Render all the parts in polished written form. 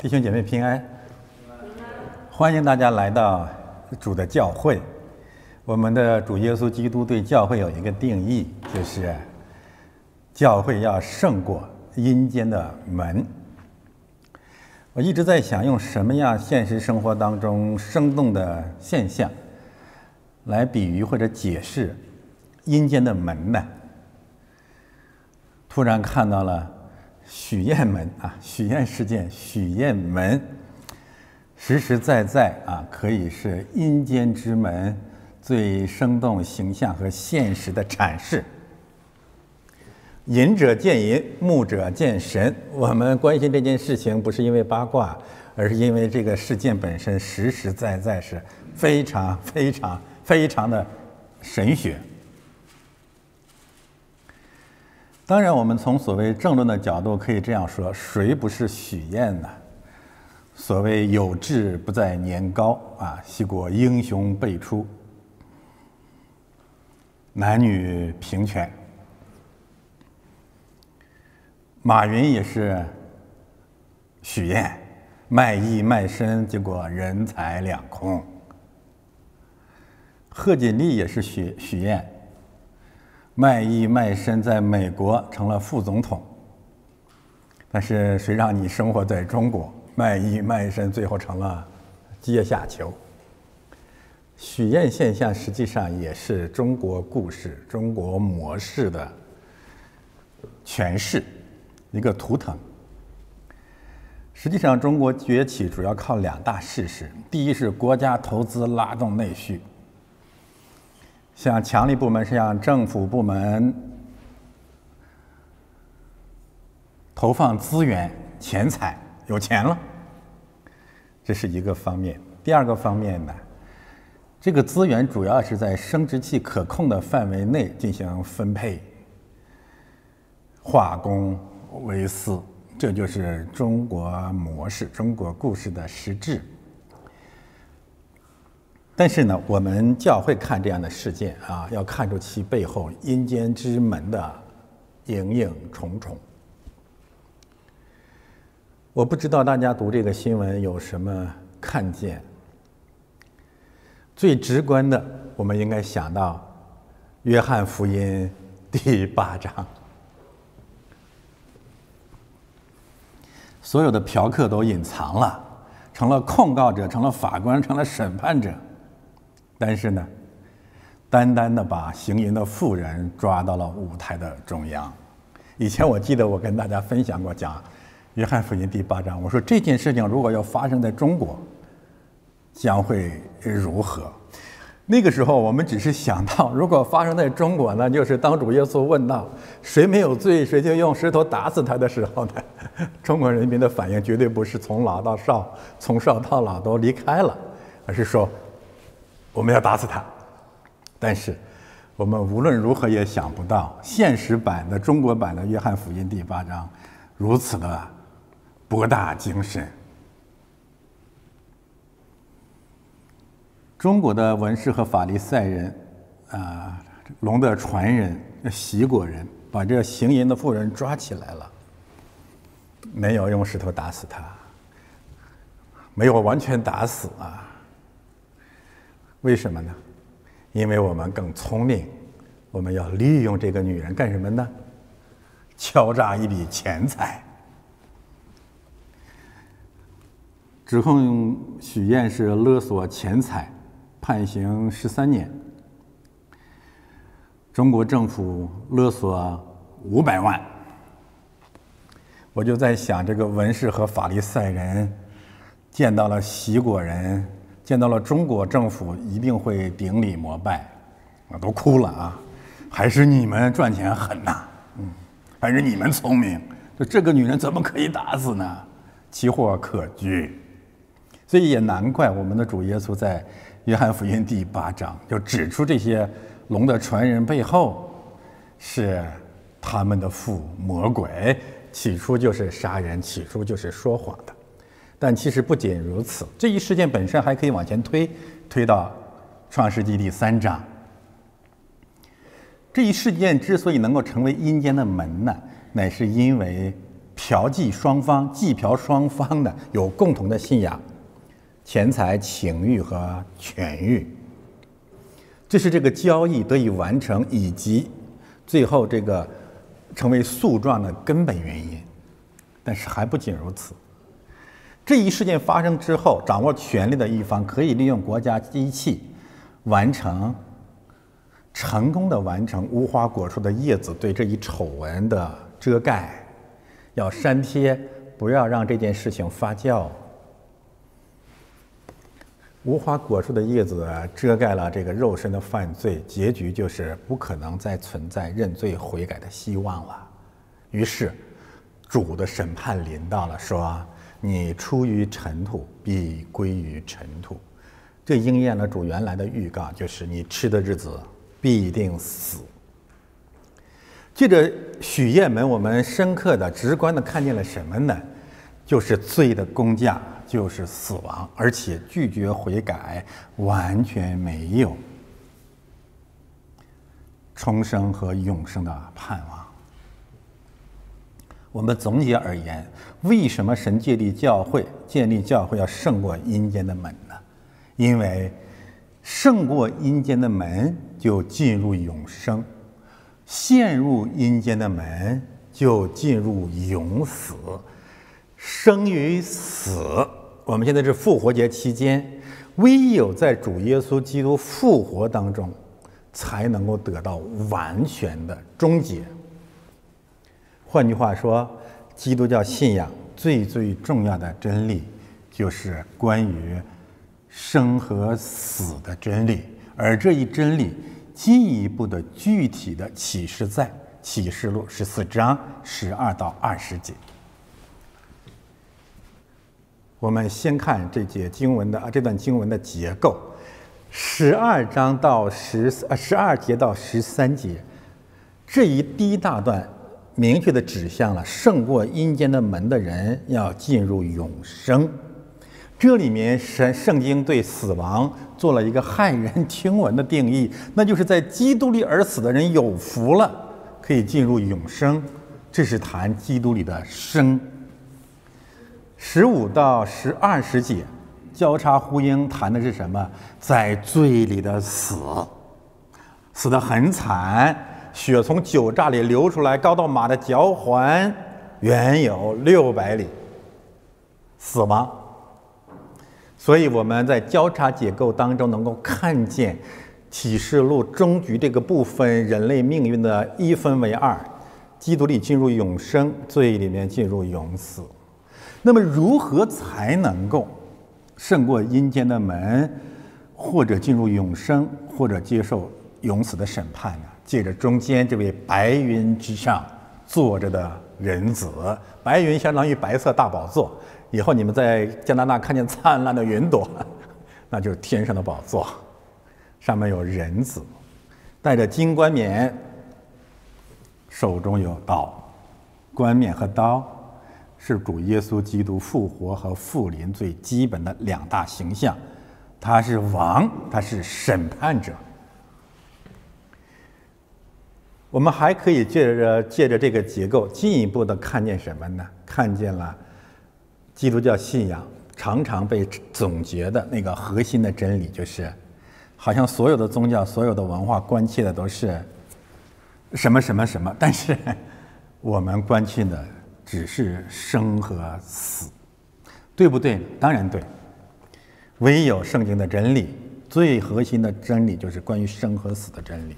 弟兄姐妹平安，欢迎大家来到主的教会。我们的主耶稣基督对教会有一个定义，就是教会要胜过阴间的门。我一直在想，用什么样现实生活当中生动的现象来比喻或者解释阴间的门呢？突然看到了许愿门啊，许愿事件，许愿门实实在在啊，可以是阴间之门最生动形象和现实的阐释。隐者见隐，目者见神。我们关心这件事情，不是因为八卦，而是因为这个事件本身实实在在是非常非常非常的神学。当然，我们从所谓政论的角度可以这样说：谁不是许愿呢？所谓有志不在年高啊，惜国英雄辈出，男女平权。马云也是许愿，卖艺卖身，结果人财两空。贺锦丽也是许愿。卖艺卖身，在美国成了副总统，但是谁让你生活在中国？卖艺卖身，最后成了阶下囚。许愿现象实际上也是中国故事、中国模式的诠释，一个图腾。实际上，中国崛起主要靠两大事实：第一是国家投资拉动内需。像强力部门，像政府部门投放资源、钱财，有钱了，这是一个方面。第二个方面呢，这个资源主要是在生殖器可控的范围内进行分配，化公为私，这就是中国模式、中国故事的实质。但是呢，我们教会看这样的事件啊，要看出其背后阴间之门的影影重重。我不知道大家读这个新闻有什么看见。最直观的，我们应该想到《约翰福音》第8章，所有的嫖客都隐藏了，成了控告者，成了法官，成了审判者。但是呢，单单的把行淫的妇人抓到了舞台的中央。以前我记得我跟大家分享过，讲《约翰福音》第8章，我说这件事情如果要发生在中国，将会如何？那个时候我们只是想到，如果发生在中国呢，就是当主耶稣问到谁没有罪，谁就用石头打死他的时候呢，中国人民的反应绝对不是从老到少、从少到老都离开了，而是说，我们要打死他。但是我们无论如何也想不到，现实版的中国版的《约翰福音》第8章如此的博大精深。中国的文士和法利赛人啊，龙的传人、洗果人，把这行淫的妇人抓起来了，没有用石头打死他，没有完全打死啊。为什么呢？因为我们更聪明，我们要利用这个女人干什么呢？敲诈一笔钱财。指控许愿是勒索钱财，判刑13年。中国政府勒索500万。我就在想，这个文士和法利赛人见到了洗果人，见到了中国政府，一定会顶礼膜拜，我都哭了啊！还是你们赚钱狠呐，还是你们聪明，这个女人怎么可以打死呢？其祸可居。所以也难怪我们的主耶稣在《约翰福音》第8章就指出，这些龙的传人背后是他们的父魔鬼，起初就是杀人，起初就是说谎的。但其实不仅如此，这一事件本身还可以往前推到《创世纪》第3章。这一事件之所以能够成为阴间的门呢，乃是因为计嫖双方呢有共同的信仰：钱财、情欲和权欲。这是这个交易得以完成以及最后这个成为诉状的根本原因。但是还不仅如此，这一事件发生之后，掌握权力的一方可以利用国家机器成功地完成无花果树的叶子对这一丑闻的遮盖，要删帖，不要让这件事情发酵。无花果树的叶子遮盖了这个肉身的犯罪，结局就是不可能再存在认罪悔改的希望了。于是，主的审判临到了，说：“你出于尘土，必归于尘土。”这应验了主原来的预告，就是你吃的日子必定死。借着许愿门，我们深刻的、直观的看见了什么呢？就是罪的工价就是死亡，而且拒绝悔改完全没有重生和永生的盼望。我们总结而言，为什么神建立教会要胜过阴间的门呢？因为胜过阴间的门就进入永生，陷入阴间的门就进入永死，生与死。我们现在是复活节期间，唯有在主耶稣基督复活当中，才能够得到完全的终结。换句话说，基督教信仰最重要的真理，就是关于生和死的真理，而这一真理进一步的具体的启示在启示录14章12到20节。我们先看这段经文的结构，12节到13节这第一大段，明确的指向了胜过阴间的门的人要进入永生。这里面圣经对死亡做了一个骇人听闻的定义，那就是在基督里而死的人有福了，可以进入永生。这是谈基督里的生。15到20节交叉呼应，谈的是什么？在罪里的死，死得很惨，血从酒榨里流出来，高到马的脚踝，远有600里，死亡。所以我们在交叉结构当中能够看见启示录终局这个部分人类命运的1分为2，基督里进入永生，罪里面进入永死。那么如何才能够胜过阴间的门，或者进入永生，或者接受永死的审判呢？借着中间这位白云之上坐着的人子，白云相当于白色大宝座，以后你们在加拿大看见灿烂的云朵，那就是天上的宝座，上面有人子，带着金冠冕，手中有刀。冠冕和刀是主耶稣基督复活和复临最基本的2大形象，他是王，他是审判者。我们还可以借着这个结构进一步的看见什么呢？看见了基督教信仰常常被总结的那个核心的真理，就是好像所有的宗教、所有的文化关切的都是什么什么什么，但是我们关切的只是生和死，对不对？当然对。唯有圣经的真理，最核心的真理就是关于生和死的真理。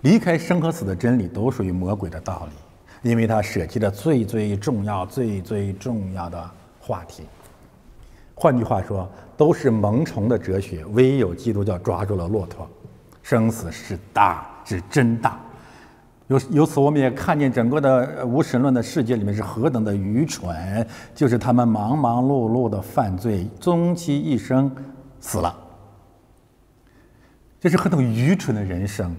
离开生和死的真理，都属于魔鬼的道理，因为他舍弃了最重要的话题。换句话说，都是萌宠的哲学，唯有基督教抓住了骆驼。生死是真大。由此我们也看见整个的无神论的世界里面是何等的愚蠢，就是他们忙碌的犯罪，终其一生死了。这是何等愚蠢的人生！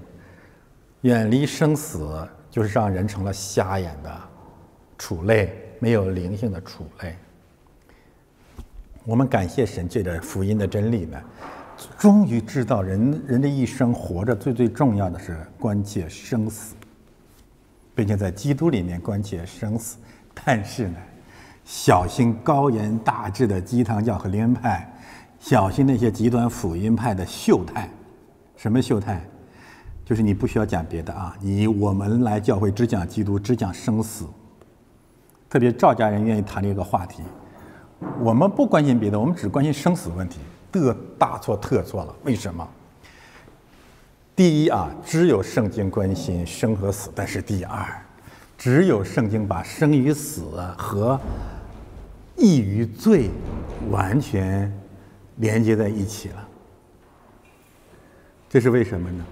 远离生死，就是让人成了瞎眼的畜类，没有灵性的畜类。我们感谢神，借着福音的真理呢，终于知道人的一生活着最重要的是关切生死，并且在基督里面关切生死，但是呢，小心高言大智的鸡汤教和灵恩派，小心那些极端福音派的秀态。什么秀态？就是你不需要讲别的啊，我们来教会只讲基督，只讲生死。特别赵家人愿意谈这个话题，我们不关心别的，我们只关心生死问题，这大错特错了。为什么？第一啊，只有圣经关心生和死，但是第二，只有圣经把生与死和义与罪完全连接在一起了。这是为什么呢？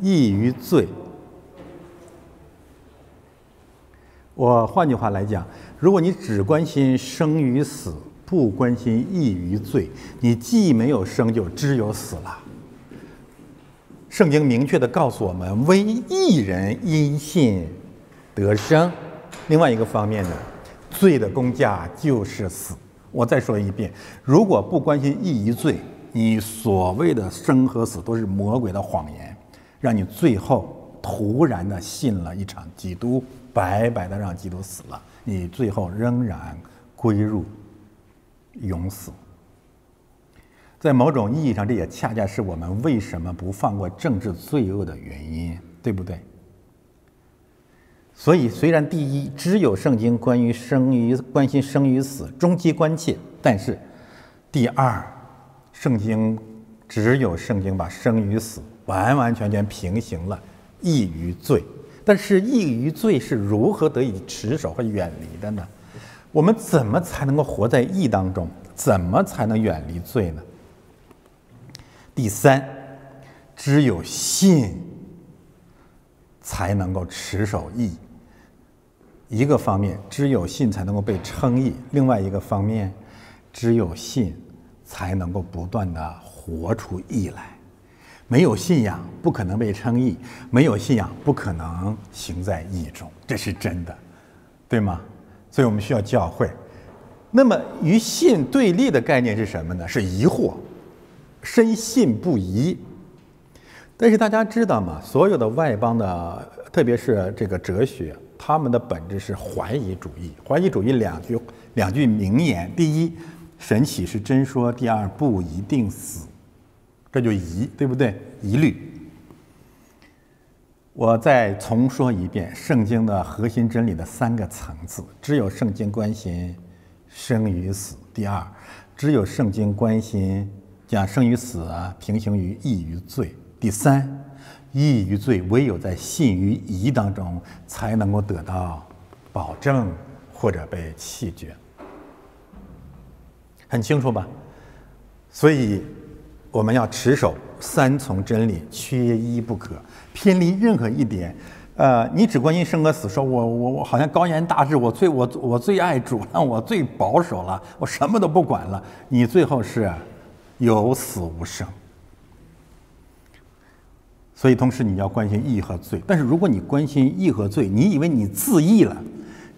义与罪，我换句话来讲，如果你只关心生与死，不关心义与罪，你既没有生，就只有死了。圣经明确的告诉我们，唯一人因信得生。另外一个方面呢，罪的工价就是死。我再说一遍，如果不关心义与罪，你所谓的生和死都是魔鬼的谎言，让你最后突然的信了一场基督，白白的让基督死了，你最后仍然归入永死。在某种意义上，这也恰恰是我们为什么不放过政治罪恶的原因，对不对？所以，虽然第一，只有圣经关心生与死，终极关切，但是第二，只有圣经把生与死完完全全平行了义与罪。但是义与罪是如何得以持守和远离的呢？我们怎么才能够活在义当中？怎么才能远离罪呢？第三，只有信才能够持守义。一个方面，只有信才能够被称义；另外一个方面，只有信才能够不断的活出义来。没有信仰不可能被称义，没有信仰不可能行在义中，这是真的，对吗？所以我们需要教会。那么与信对立的概念是什么呢？是疑惑，深信不疑。但是大家知道吗？所有的外邦的，特别是这个哲学，他们的本质是怀疑主义。怀疑主义两句名言：第一，神岂是真说；第二，不一定死。这就疑，对不对？疑虑。我再重说一遍，圣经的核心真理的三个层次：只有圣经关心生与死；第二，只有圣经关心将生与死平行于义与罪；第三，义与罪唯有在信与疑当中才能够得到保证或者被弃绝。很清楚吧？所以我们要持守三重真理，缺一不可。偏离任何一点，你只关心生和死，说我好像高言大智，我最爱主了，我最保守了，我什么都不管了，你最后是有死无生。所以同时你要关心义和罪，但是如果你关心义和罪，你以为你自义了，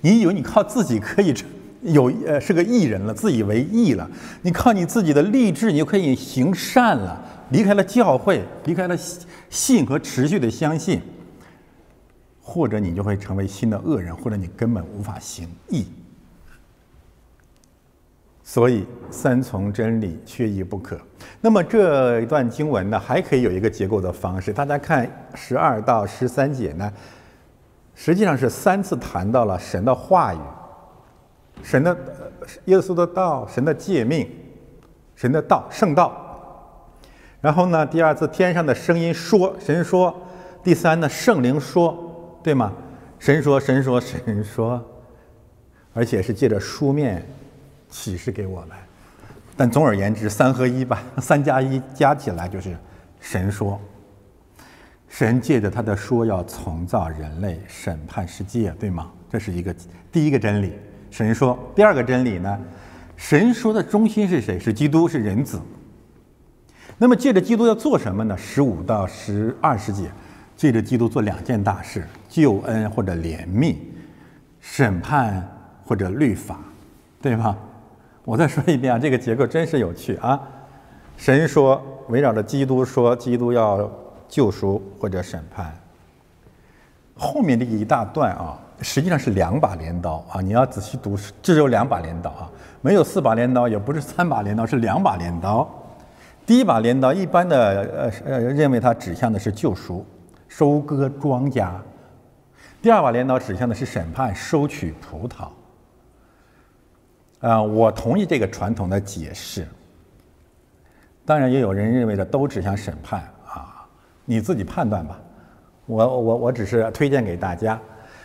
你以为你靠自己可以是个义人了，自以为义了，你靠你自己的励志你就可以行善了，离开了教会，离开了信和持续的相信，或者你就会成为新的恶人，或者你根本无法行义。所以三重真理缺一不可。那么这一段经文呢，还可以有一个结构的方式，大家看12到13节呢，实际上是三次谈到了神的话语，神的耶稣的道，神的诫命，神的道，圣道。然后呢，第二次天上的声音说，神说。第三呢，圣灵说，对吗？神说，神说，神说，而且是借着书面启示给我们。但总而言之，三合一吧，3+1加起来就是神说。神借着他的说要重造人类，审判世界，对吗？这是第一个真理。神说。第二个真理呢，神说的中心是谁？是基督，是人子。那么借着基督要做什么呢？15到20节，借着基督做两件大事：救恩或者怜悯，审判或者律法，对吧？我再说一遍啊，这个结构真是有趣啊。神说，围绕着基督说，基督要救赎或者审判。后面这一大段啊，实际上是两把镰刀啊，你要仔细读，只有两把镰刀啊，没有四把镰刀，也不是三把镰刀，是两把镰刀。第一把镰刀一般的认为它指向的是救赎，收割庄稼；第二把镰刀指向的是审判，收取葡萄。我同意这个传统的解释。当然，也有人认为的都指向审判啊，你自己判断吧。我只是推荐给大家。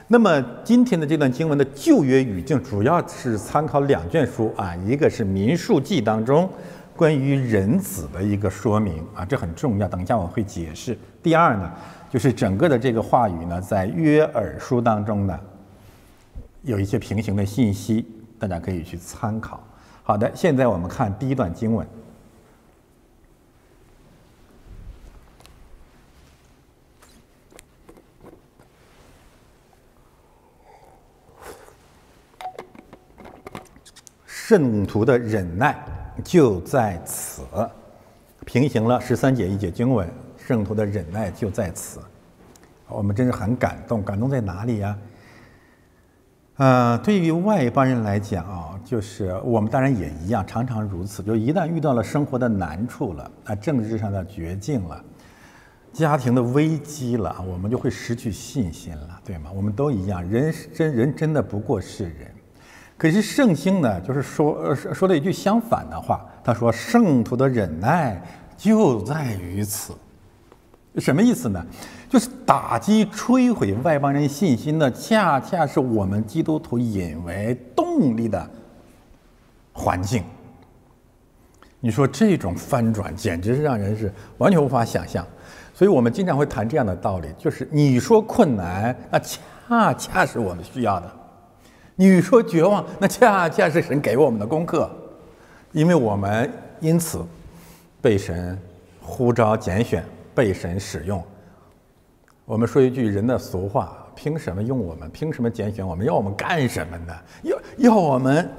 那么今天的这段经文的旧约语境主要是参考两卷书啊，一个是民数记当中关于人子的一个说明啊，这很重要，等一下我会解释。第二呢，就是整个的这个话语呢，在约珥书当中呢有一些平行的信息，大家可以去参考。好的，现在我们看第一段经文。圣徒的忍耐就在此，平行了13节一节经文，圣徒的忍耐就在此。我们真是很感动，感动在哪里呀？对于外邦人来讲啊，就是我们当然也一样，常常如此。就一旦遇到了生活的难处了啊，政治上的绝境了，家庭的危机了，我们就会失去信心了，对吗？我们都一样，人真的不过是人。可是圣经呢，就是说了一句相反的话，他说圣徒的忍耐就在于此。什么意思呢？就是打击摧毁外邦人信心的，恰恰是我们基督徒引为动力的环境。你说这种翻转简直是让人是完全无法想象。所以我们经常会谈这样的道理，就是你说困难，那恰恰是我们需要的。你说绝望，那恰恰是神给我们的功课，因为我们因此被神呼召拣选，被神使用。我们说一句人的俗话，凭什么用我们？凭什么拣选我们？要我们干什么呢？要我们，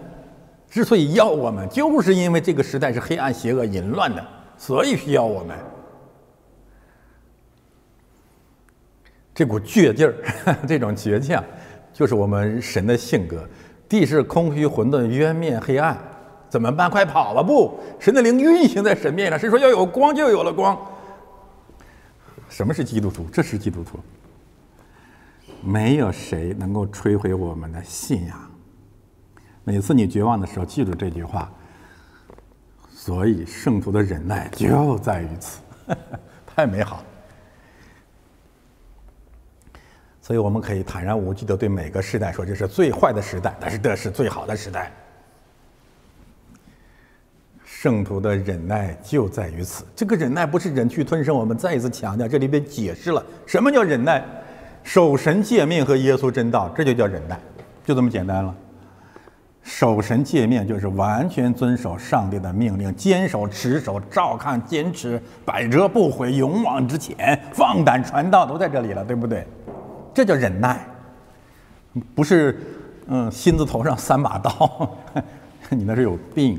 之所以要我们，就是因为这个时代是黑暗、邪恶、淫乱的，所以需要我们。这股倔劲儿，这种倔强，就是我们神的性格。地是空虚、混沌、渊面、黑暗，怎么办？快跑吧！不，神的灵运行在神面上。谁说要有光就有了光？什么是基督徒？这是基督徒。没有谁能够摧毁我们的信仰。每次你绝望的时候，记住这句话。所以圣徒的忍耐就在于此，太美好。所以我们可以坦然无惧地对每个时代说，这是最坏的时代，但是这是最好的时代。圣徒的忍耐就在于此。这个忍耐不是忍气吞声，我们再一次强调，这里边解释了什么叫忍耐，守神诫命和耶稣真道，这就叫忍耐，就这么简单了。守神诫命就是完全遵守上帝的命令，坚守、持守、照看、坚持，百折不悔，勇往直前，放胆传道，都在这里了，对不对？这叫忍耐，不是心字头上3把刀，你那是有病。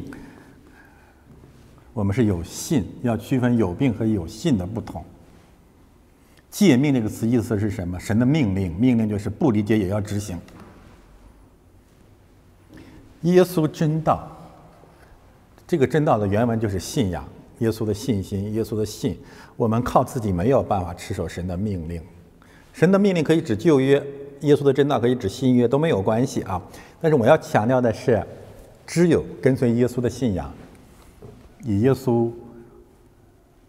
我们是有信，要区分有病和有信的不同。诫命这个词意思是什么？神的命令，命令就是不理解也要执行。耶稣真道，这个真道的原文就是信仰，耶稣的信心，耶稣的信。我们靠自己没有办法持守神的命令。神的命令可以指旧约，耶稣的真道可以指新约，都没有关系啊。但是我要强调的是，只有跟随耶稣的信仰，以耶稣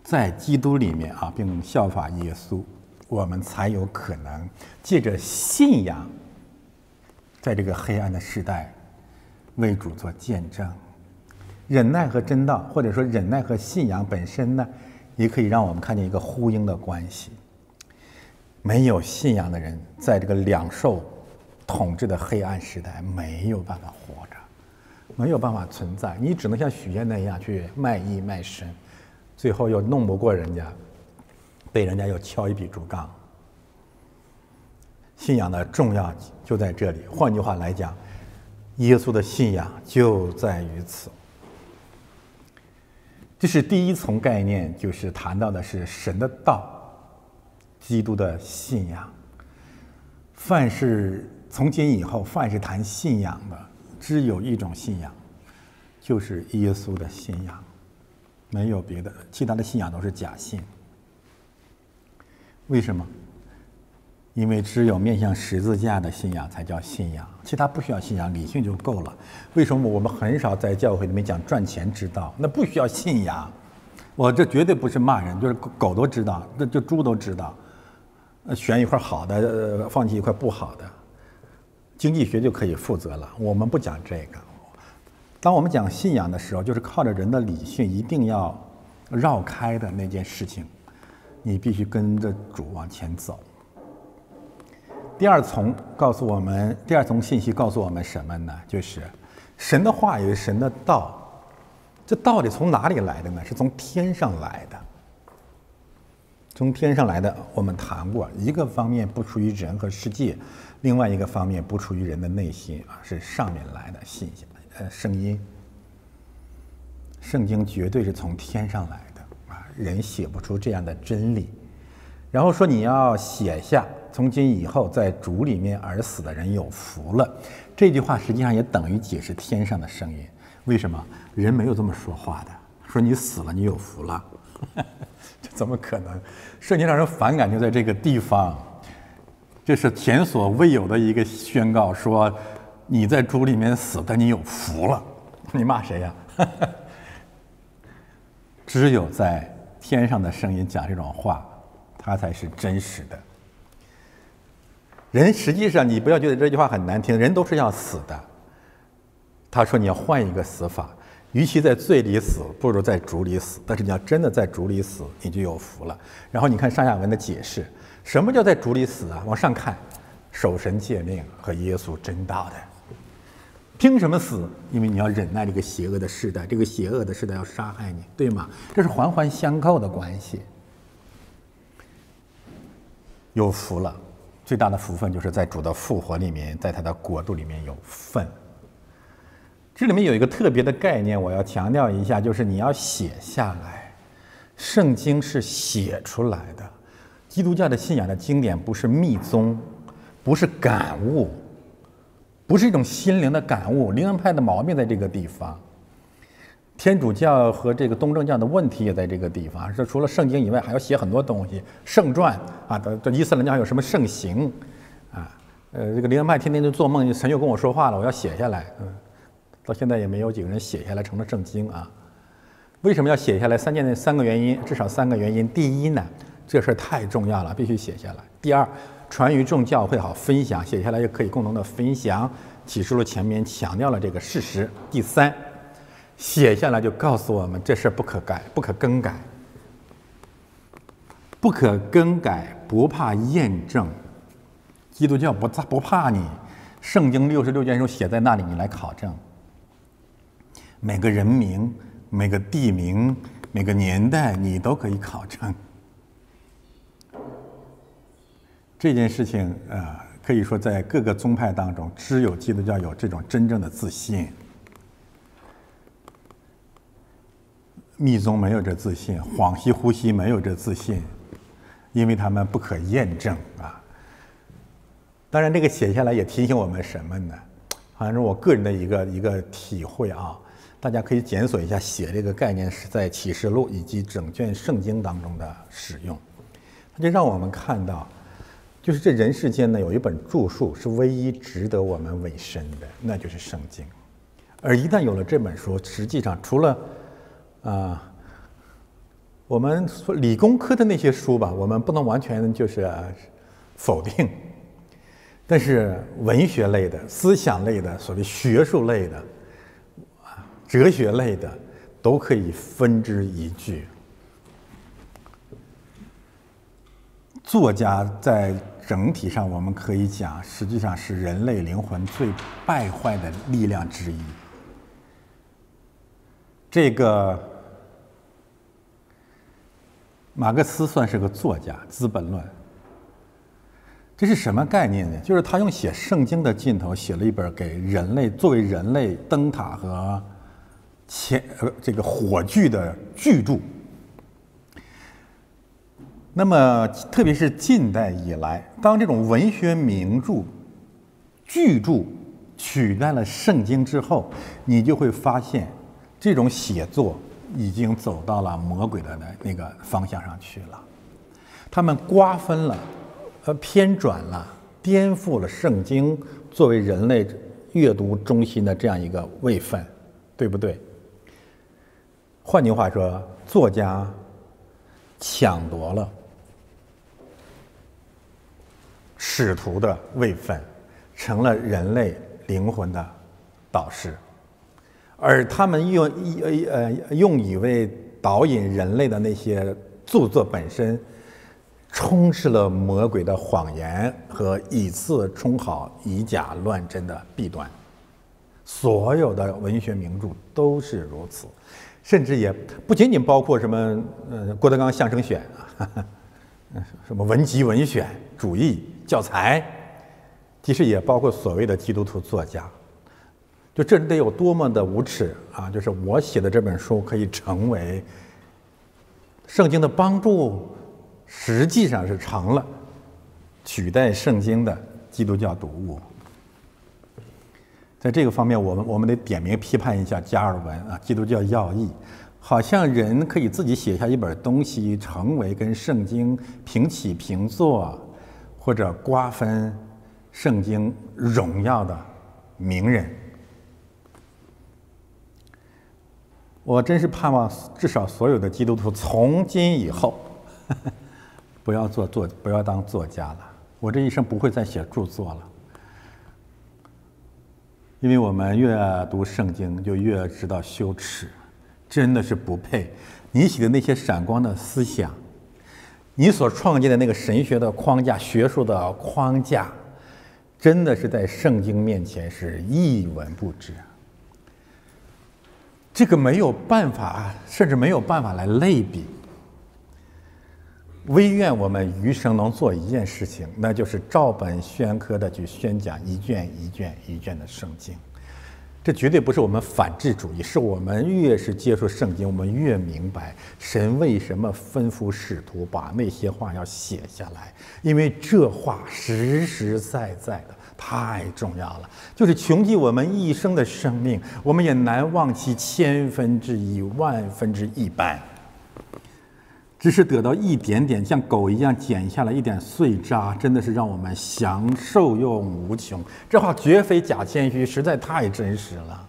在基督里面啊，并效法耶稣，我们才有可能借着信仰，在这个黑暗的时代为主做见证。忍耐和真道，或者说忍耐和信仰本身呢，也可以让我们看见一个呼应的关系。没有信仰的人，在这个两兽统治的黑暗时代，没有办法活着，没有办法存在。你只能像许愿那样去卖艺卖身，最后又弄不过人家，被人家又敲一笔竹杠。信仰的重要就在这里。换句话来讲，耶稣的信仰就在于此。这是第一层概念，就是谈到的是神的道，基督的信仰。凡是从今以后，凡是谈信仰的，只有一种信仰，就是耶稣的信仰，没有别的，其他的信仰都是假信。为什么？因为只有面向十字架的信仰才叫信仰，其他不需要信仰，理性就够了。为什么我们很少在教会里面讲赚钱之道？那不需要信仰。我这绝对不是骂人，就是狗都知道，那就猪都知道，选一块好的，放弃一块不好的，经济学就可以负责了。我们不讲这个。当我们讲信仰的时候，就是靠着人的理性一定要绕开的那件事情，你必须跟着主往前走。第二层信息告诉我们什么呢？就是神的话语、神的道。这道理从哪里来的呢？是从天上来的。从天上来的，我们谈过，一个方面不出于人和世界，另外一个方面不出于人的内心啊，是上面来的信息，声音。圣经绝对是从天上来的啊，人写不出这样的真理。然后说你要写下。从今以后，在主里面而死的人有福了。这句话实际上也等于解释天上的声音。为什么人没有这么说话的？说你死了，你有福了，这怎么可能？圣经让人反感就在这个地方，这是前所未有的一个宣告，说你在主里面死，但你有福了。你骂谁呀？只有在天上的声音讲这种话，它才是真实的。人实际上，你不要觉得这句话很难听，人都是要死的。他说你要换一个死法，与其在罪里死，不如在主里死。但是你要真的在主里死，你就有福了。然后你看上下文的解释，什么叫在主里死啊？往上看，守神诫命和耶稣真道的。凭什么死？因为你要忍耐这个邪恶的世代，这个邪恶的世代要杀害你，对吗？这是环环相扣的关系。有福了。最大的福分就是在主的复活里面，在他的国度里面有份。这里面有一个特别的概念，我要强调一下，就是你要写下来。圣经是写出来的，基督教的信仰的经典不是密宗，不是感悟，不是一种心灵的感悟。灵恩派的毛病在这个地方，天主教和这个东正教的问题也在这个地方。这除了圣经以外，还要写很多东西，圣传啊，这伊斯兰教还有什么圣行啊？这个灵恩派天天就做梦，神又跟我说话了，我要写下来。到现在也没有几个人写下来成了圣经啊。为什么要写下来？三个原因，至少三个原因。第一呢，这事儿太重要了，必须写下来。第二，传于众教会好分享，写下来也可以共同的分享。启示录前面强调了这个事实。第三。写下来就告诉我们，这事不可改，不可更改，不可更改，不怕验证。基督教不怕你，圣经66卷书写在那里，你来考证。每个人名、每个地名、每个年代，你都可以考证。这件事情可以说在各个宗派当中，只有基督教有这种真正的自信。密宗没有这自信，恍兮惚兮没有这自信，因为他们不可验证啊。当然，这个写下来也提醒我们什么呢？好像是我个人的一个体会啊。大家可以检索一下，写这个概念是在启示录以及整卷圣经当中的使用。它就让我们看到，就是这人世间呢，有一本著述是唯一值得我们委身的，那就是圣经。而一旦有了这本书，实际上除了我们说理工科的那些书吧，我们不能完全就是否定，但是文学类的、思想类的、所谓学术类的、哲学类的，都可以分之一炬。作家在整体上，我们可以讲，实际上是人类灵魂最败坏的力量之一。这个马克思算是个作家，《资本论》这是什么概念呢？就是他用写圣经的劲头写了一本给人类作为人类灯塔和这个火炬的巨著。那么，特别是近代以来，当这种文学名著、巨著取代了圣经之后，你就会发现，这种写作已经走到了魔鬼的那个方向上去了。他们瓜分了，偏转了，颠覆了圣经作为人类阅读中心的这样一个位分，对不对？换句话说，作家抢夺了使徒的位分，成了人类灵魂的导师，而他们用以为导引人类的那些著作本身，充斥了魔鬼的谎言和以次充好、以假乱真的弊端。所有的文学名著都是如此，甚至也不仅仅包括什么郭德纲相声选啊，什么文集文选、主义教材，其实也包括所谓的基督徒作家。就这得有多么的无耻啊！就是我写的这本书可以成为圣经的帮助。实际上是成了取代圣经的基督教读物。在这个方面，我们得点名批判一下加尔文啊，《基督教要义》，好像人可以自己写下一本东西，成为跟圣经平起平坐，或者瓜分圣经荣耀的名人。我真是盼望，至少所有的基督徒从今以后。不要当作家了。我这一生不会再写著作了，因为我们越读圣经，就越知道羞耻，真的是不配。你写的那些闪光的思想，你所创建的那个神学的框架、学术的框架，真的是在圣经面前是一文不值。这个没有办法，甚至没有办法来类比。唯愿我们余生能做一件事情，那就是照本宣科的去宣讲一卷一卷一卷的圣经。这绝对不是我们反智主义，是我们越是接触圣经，我们越明白神为什么吩咐使徒把那些话要写下来，因为这话实实在在的太重要了，就是穷尽我们一生的生命，我们也难忘其千分之一、万分之一般。只是得到一点点，像狗一样剪下了一点碎渣，真的是让我们享受用无穷。这话绝非假谦虚，实在太真实了。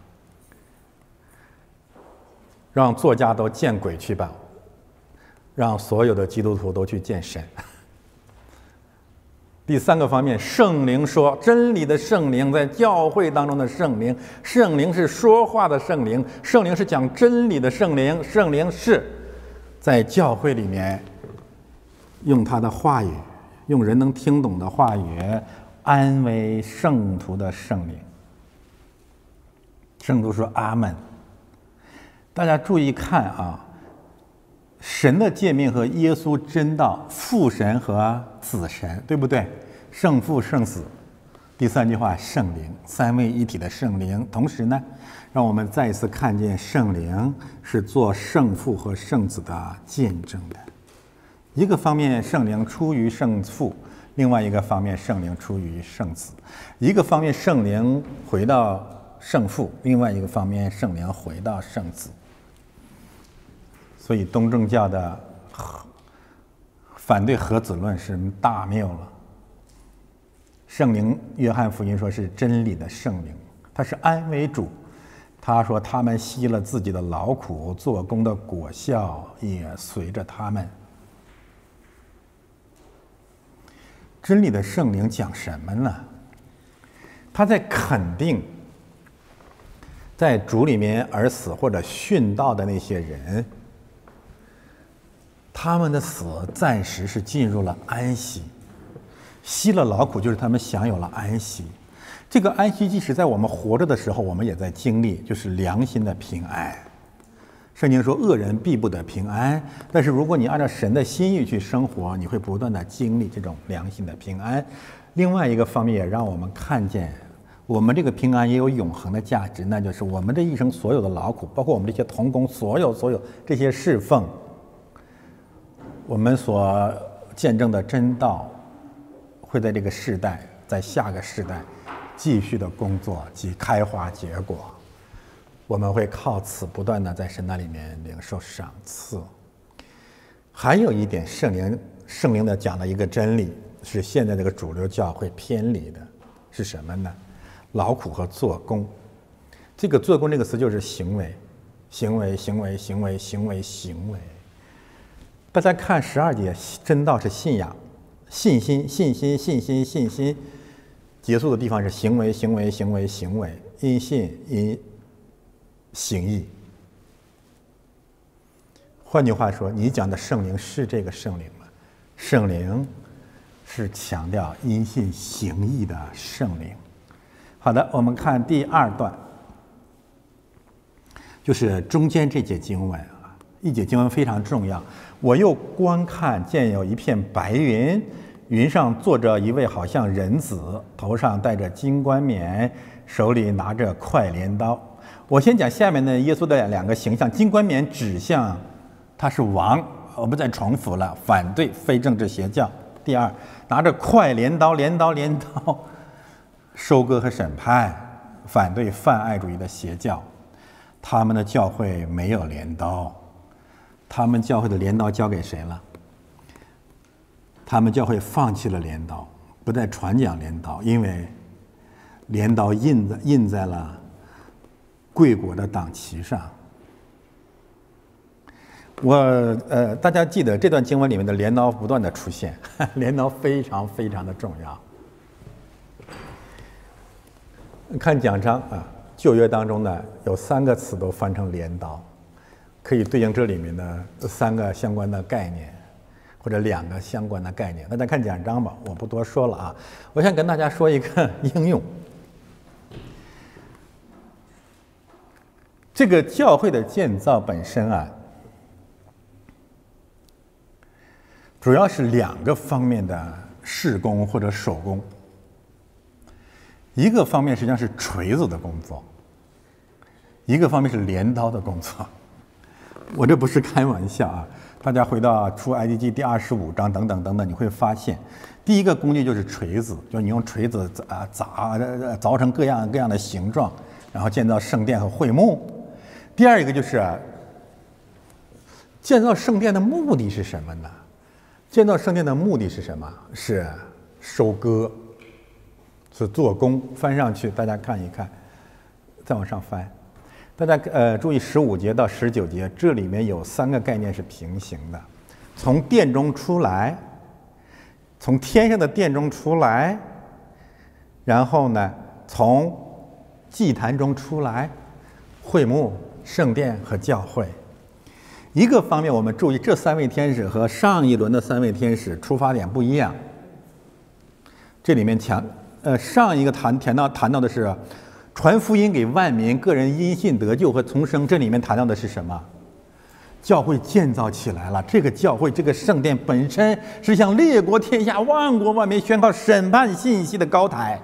让作家都见鬼去吧，让所有的基督徒都去见神。第三个方面，圣灵说，真理的圣灵，在教会当中的圣灵，圣灵是说话的圣灵，圣灵是讲真理的圣灵，圣灵是在教会里面，用他的话语，用人能听懂的话语，安慰圣徒的圣灵。圣徒说阿们。大家注意看啊，神的诫命和耶稣真道，父神和子神，对不对？圣父、圣子，第三句话圣灵，三位一体的圣灵。同时呢，让我们再一次看见圣灵是做圣父和圣子的见证的。一个方面，圣灵出于圣父；另外一个方面，圣灵出于圣子。一个方面，圣灵回到圣父；另外一个方面，圣灵回到圣子。所以，东正教的反对核子论是大谬了。圣灵，约翰福音说是真理的圣灵，他是安慰主。他说：“他们吸了自己的劳苦，做工的果效也随着他们。”真理的圣灵讲什么呢？他在肯定，在主里面而死或者殉道的那些人，他们的死暂时是进入了安息，吸了劳苦就是他们享有了安息。这个安息，即使在我们活着的时候，我们也在经历，就是良心的平安。圣经说恶人必不得平安，但是如果你按照神的心意去生活，你会不断的经历这种良心的平安。另外一个方面，也让我们看见我们这个平安也有永恒的价值，那就是我们这一生所有的劳苦，包括我们这些同工所有这些侍奉，我们所见证的真道，会在这个世代，在下个世代继续的工作及开花结果。我们会靠此不断的在神那里面领受赏赐。还有一点，圣灵的讲了一个真理，是现在这个主流教会偏离的，是什么呢？劳苦和做工。这个做工这个词就是行为。大家看12节，真道是信仰，信心，结束的地方是行为，因信因行义。换句话说，你讲的圣灵是这个圣灵吗？圣灵是强调因信行义的圣灵。好的，我们看第2段，就是中间这节经文啊，一节经文非常重要。我又观看，见有一片白云，云上坐着一位好像人子，头上戴着金冠冕，手里拿着快镰刀。我先讲下面的耶稣的2个形象，金冠冕指向他是王，我不再重复了，反对非政治邪教。第2，拿着快镰刀，收割和审判，反对泛爱主义的邪教。他们的教会没有镰刀，他们教会的镰刀交给谁了？他们教会放弃了镰刀，不再传讲镰刀，因为镰刀印在了贵国的党旗上。我大家记得这段经文里面的镰刀不断的出现，镰刀非常的重要。看讲章啊，旧约当中呢有3个词都翻成镰刀，可以对应这里面的3个相关的概念，或者2个相关的概念。大家看讲章吧，我不多说了啊。我想跟大家说一个应用。这个教会的建造本身啊，主要是2个方面的事工或者手工。一个方面实际上是锤子的工作，一个方面是镰刀的工作。我这不是开玩笑啊！大家回到出埃及记第25章等等，你会发现，第一个工具就是锤子，就是你用锤子凿成各样的形状，然后建造圣殿和会幕。第二个就是建造圣殿的目的是什么呢？建造圣殿的目的是什么？是收割，是做工。翻上去，大家看一看，再往上翻，大家注意15节到19节，这里面有3个概念是平行的：从殿中出来，从天上的殿中出来，然后呢，从祭坛中出来，会幕、圣殿和教会。一个方面，我们注意这3位天使和上一轮的3位天使出发点不一样。这里面上一个谈到的是传福音给万民，个人因信得救和重生。这里面谈到的是什么？教会建造起来了。这个教会，这个圣殿本身是向列国天下、万国万民宣告审判信息的高台。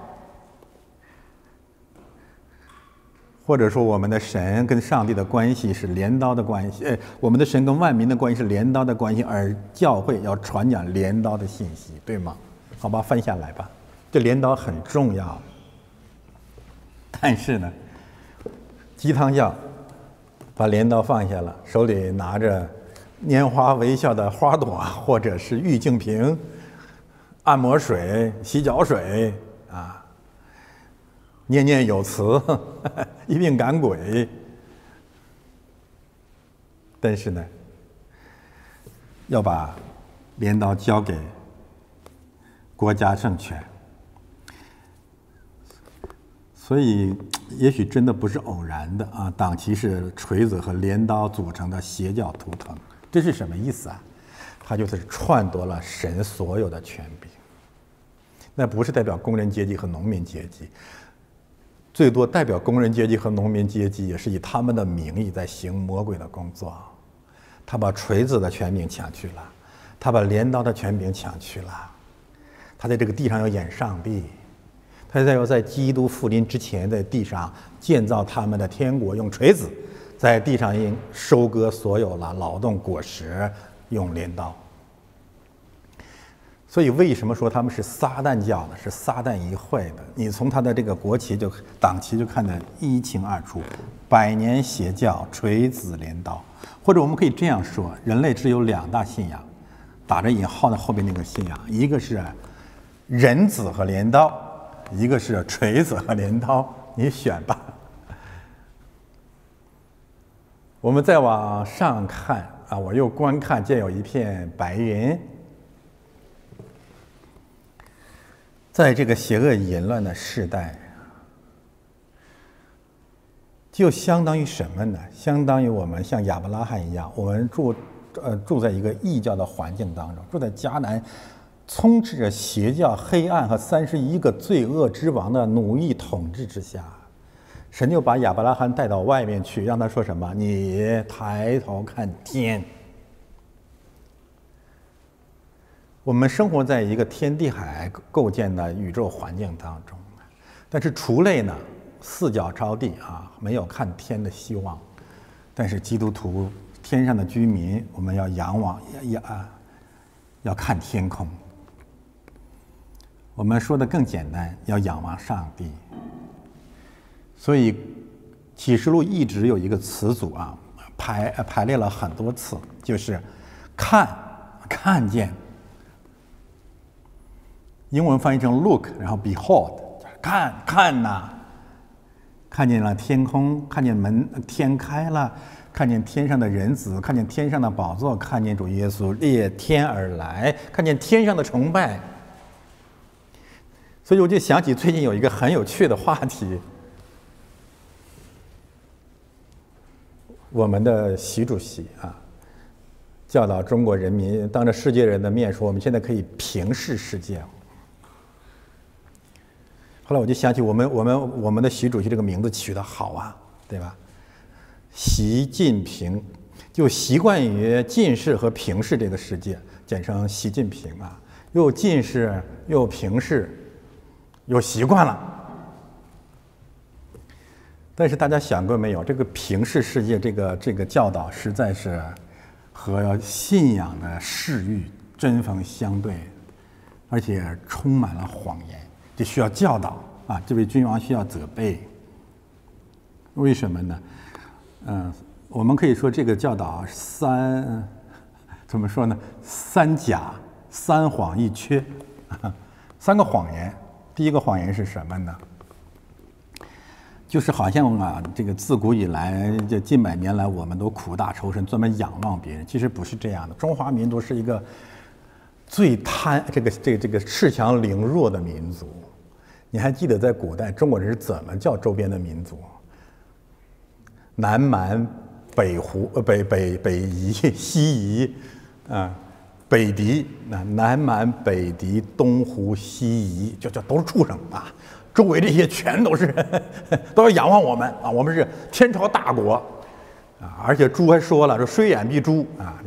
或者说，我们的神跟上帝的关系是镰刀的关系，我们的神跟万民的关系是镰刀的关系，而教会要传讲镰刀的信息，对吗？好吧，翻下来吧，这镰刀很重要。但是呢，鸡汤教把镰刀放下了，手里拿着拈花微笑的花朵，或者是玉净瓶、按摩水、洗脚水啊。念念有词，一并赶鬼。但是呢，要把镰刀交给国家政权，所以也许真的不是偶然的啊！党旗是锤子和镰刀组成的邪教图腾，这是什么意思啊？它就是篡夺了神所有的权柄。那不是代表工人阶级和农民阶级。最多代表工人阶级和农民阶级，也是以他们的名义在行魔鬼的工作。他把锤子的权柄抢去了，他把镰刀的权柄抢去了，他在这个地上要演上帝，他要在基督复临之前，在地上建造他们的天国，用锤子在地上应收割所有了劳动果实，用镰刀。所以，为什么说他们是撒旦教呢？是撒旦一会的。你从他的这个国旗就党旗就看得一清二楚，百年邪教、锤子、镰刀，或者我们可以这样说：人类只有两大信仰，打着引号的后边那个信仰，一个是人子和镰刀，一个是锤子和镰刀，你选吧。我们再往上看啊，我又观看，见有一片白云。 在这个邪恶淫乱的时代，就相当于什么呢？相当于我们像亚伯拉罕一样，我们住在一个异教的环境当中，住在迦南，充斥着邪教、黑暗和31个罪恶之王的奴役统治之下。神就把亚伯拉罕带到外面去，让他说什么？你抬头看天。 我们生活在一个天地海构建的宇宙环境当中，但是畜类呢，四脚朝地啊，没有看天的希望。但是基督徒天上的居民，我们要仰望，要看天空。我们说的更简单，要仰望上帝。所以启示录一直有一个词组啊，排列了很多次，就是看见。 英文翻译成 look， 然后 behold， 看呐，看见了天空，看见门天开了，看见天上的人子，看见天上的宝座，看见主耶稣裂天而来，看见天上的崇拜。所以我就想起最近有一个很有趣的话题，我们的习主席啊，教导中国人民当着世界人的面说，我们现在可以平视世界。 后来我就想起我们的习主席这个名字取得好啊，对吧？习近平就习惯于近视和平视这个世界，简称习近平啊，又近视又平视，又习惯了。但是大家想过没有，这个平视世界这个教导实在是和信仰的视域针锋相对，而且充满了谎言。 就需要教导啊！这位君王需要责备，为什么呢？我们可以说这个教导怎么说呢？三假三谎一缺，三个谎言。第一个谎言是什么呢？就是好像啊，这个自古以来，这近百年来，我们都苦大仇深，专门仰望别人。其实不是这样的。中华民族是一个最贪这个恃强凌弱的民族。 你还记得在古代中国人是怎么叫周边的民族？南蛮、北夷、西夷，啊，北狄，南蛮、北狄、东胡、西夷，就都是畜生啊！周围这些全都是都要仰望我们啊！我们是天朝大国啊！而且猪还说了，说虽远必诛啊！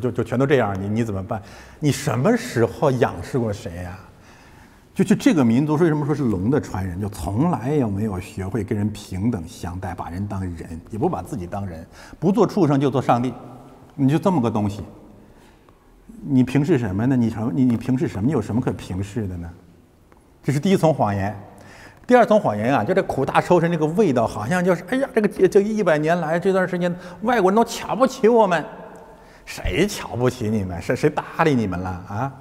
就全都这样，你怎么办？你什么时候仰视过谁呀、啊？ 就是这个民族，为什么说是龙的传人？就从来也没有学会跟人平等相待，把人当人，也不把自己当人，不做畜生就做上帝，你就这么个东西。你平视什么呢？你平视什么？你有什么可平视的呢？这是第一层谎言。第二层谎言啊，就这苦大仇深这个味道，好像就是哎呀，这100年来这段时间，外国人都瞧不起我们，谁瞧不起你们？谁搭理你们了啊？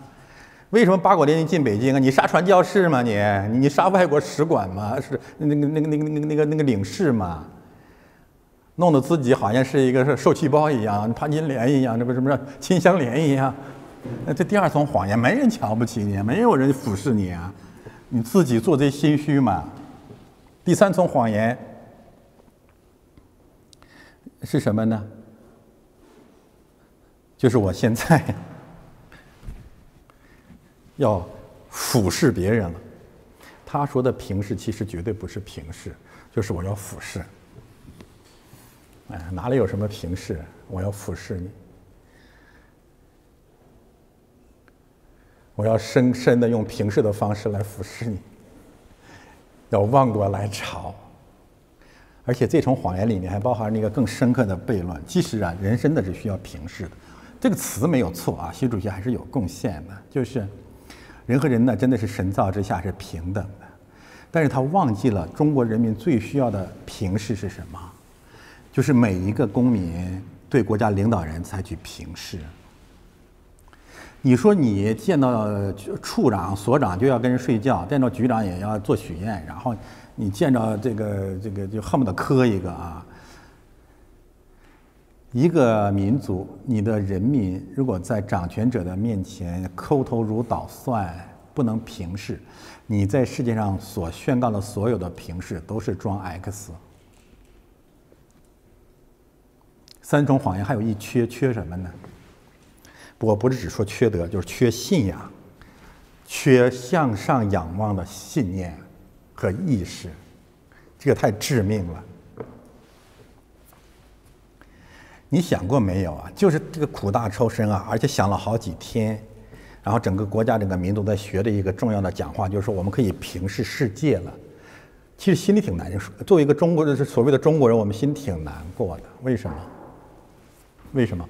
为什么八国联军进北京啊？你杀传教士吗？你杀外国使馆吗？是那个领事吗？弄得自己好像是一个受气包一样，潘金莲一样，这不什么秦香莲一样？那这第二层谎言，没人瞧不起你，没有人俯视你啊，你自己做贼心虚嘛。第三层谎言是什么呢？就是我现在。 要俯视别人了，他说的平视其实绝对不是平视，就是我要俯视。哎，哪里有什么平视？我要俯视你，我要深深的用平视的方式来俯视你。要望过来朝。而且这重谎言里面还包含了一个更深刻的悖论：其实啊，人真的是需要平视的。这个词没有错啊，习主席还是有贡献的，就是人和人呢，真的是神造之下是平等的。但是他忘记了中国人民最需要的平视是什么，就是每一个公民对国家领导人采取平视。 你说你见到处长、所长就要跟人睡觉，见到局长也要做许愿，然后你见到这个就恨不得磕一个啊。一个民族，你的人民如果在掌权者的面前抠头如捣蒜，不能平视，你在世界上所宣告的所有的平视都是装 X。三种谎言还有一缺，缺什么呢？ 我不是只说缺德，就是缺信仰，缺向上仰望的信念和意识，这个太致命了。你想过没有啊？就是这个苦大仇深啊，而且想了好几天，然后整个国家、整个民族在学的一个重要的讲话，就是说我们可以平视世界了。其实心里挺难受，作为一个中国人，所谓的中国人，我们心挺难过的。为什么？为什么？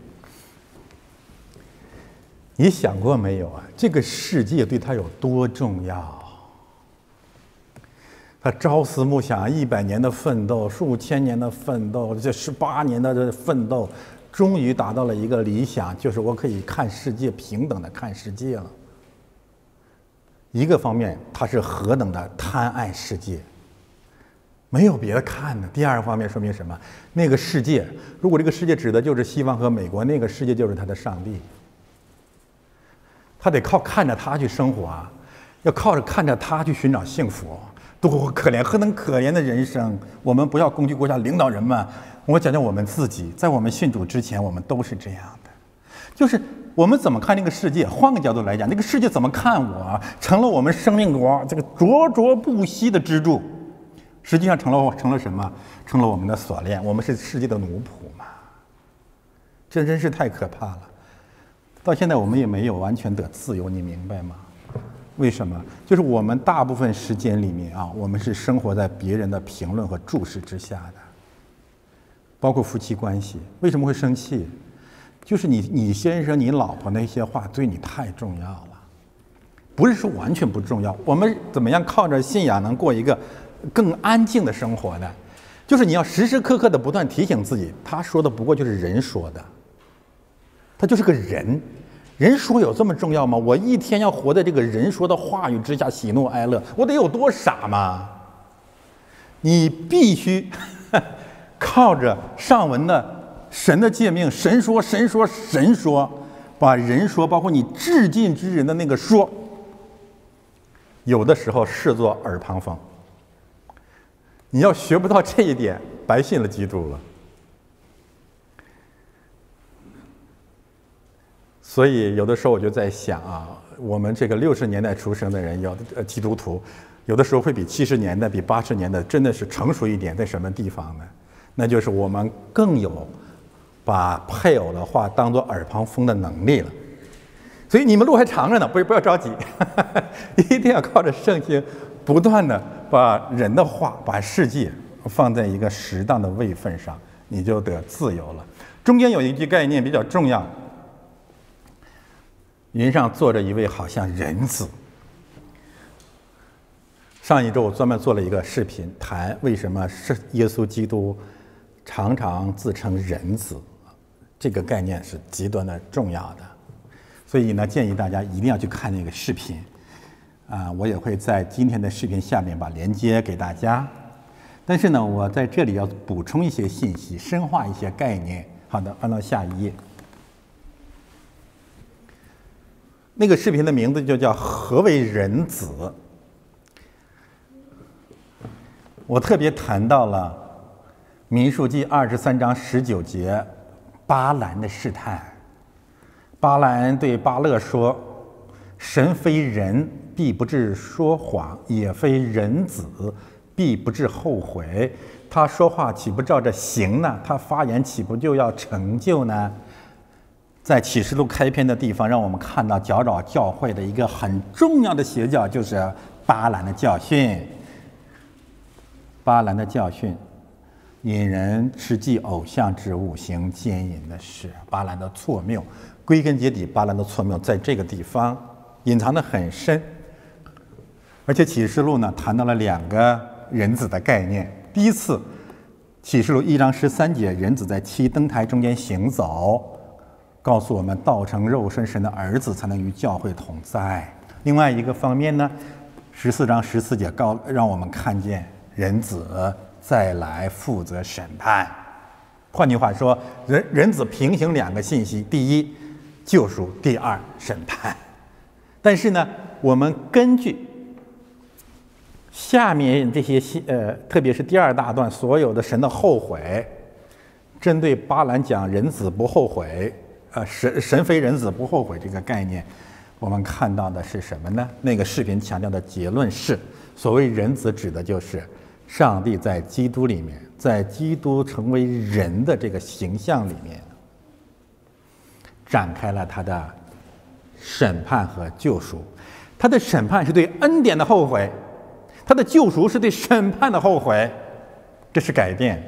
你想过没有啊？这个世界对他有多重要？他朝思暮想，100年的奋斗，数千年的奋斗，这18年的这奋斗，终于达到了一个理想，就是我可以看世界，平等的看世界了。一个方面，他是何等的贪爱世界，没有别的看的；第二个方面，说明什么？那个世界，如果这个世界指的就是西方和美国，那个世界就是他的上帝。 他得靠看着他去生活啊，要靠着看着他去寻找幸福，多可怜，何等可怜的人生！我们不要攻击国家领导人们，我讲讲我们自己，在我们信主之前，我们都是这样的，就是我们怎么看这个世界？换个角度来讲，这个世界怎么看我，成了我们生命国这个灼灼不息的支柱，实际上成了什么？成了我们的锁链，我们是世界的奴仆嘛，这真是太可怕了。 到现在我们也没有完全的自由，你明白吗？为什么？就是我们大部分时间里面啊，我们是生活在别人的评论和注视之下的，包括夫妻关系。为什么会生气？就是你先生、你老婆那些话对你太重要了，不是说完全不重要。我们怎么样靠着信仰能过一个更安静的生活呢？就是你要时时刻刻的不断提醒自己，他说的不过就是人说的。 他就是个人，人说有这么重要吗？我一天要活在这个人说的话语之下，喜怒哀乐，我得有多傻吗？你必须靠着上文的神的诫命，神说，神说，神说，把人说，包括你至近之人的那个说，有的时候视作耳旁风。你要学不到这一点，白信了基督了。 所以，有的时候我就在想啊，我们这个60年代出生的人，有的基督徒，有的时候会比70年代、比80年代真的是成熟一点，在什么地方呢？那就是我们更有把配偶的话当作耳旁风的能力了。所以你们路还长着呢，不要着急，一定要靠着圣经，不断的把人的话、把世界放在一个适当的位分上，你就得自由了。中间有一句概念比较重要。 云上坐着一位好像人子。上一周我专门做了一个视频，谈为什么是耶稣基督常常自称人子，这个概念是极端的重要的。所以呢，建议大家一定要去看那个视频。啊，我也会在今天的视频下面把链接给大家。但是呢，我在这里要补充一些信息，深化一些概念。好的，翻到下一页。 那个视频的名字就叫“何为人子”。我特别谈到了《民数记》23章19节巴兰的试探。巴兰对巴勒说：“神非人，必不至说谎；也非人子，必不至后悔。他说话岂不照着行呢？他发言岂不就要成就呢？” 在启示录开篇的地方，让我们看到搅扰教会的一个很重要的邪教，就是巴兰的教训。巴兰的教训，引人吃祭偶像之物、行奸淫的事。巴兰的错谬，归根结底，巴兰的错谬在这个地方隐藏得很深。而且启示录呢，谈到了两个人子的概念。第一次，启示录1章13节，人子在7灯台中间行走，告诉我们道成肉身神的儿子才能与教会同在。另外一个方面呢，14章14节让我们看见人子再来负责审判。换句话说，人子平行两个信息：第一，救赎；第二，审判。但是呢，我们根据下面这些特别是第二大段所有的神的后悔，针对巴兰讲人子不后悔，神非人子不后悔这个概念，我们看到的是什么呢？那个视频强调的结论是，所谓人子指的就是上帝在基督里面，在基督成为人的这个形象里面，展开了他的审判和救赎。他的审判是对恩典的后悔，他的救赎是对审判的后悔，这是改变。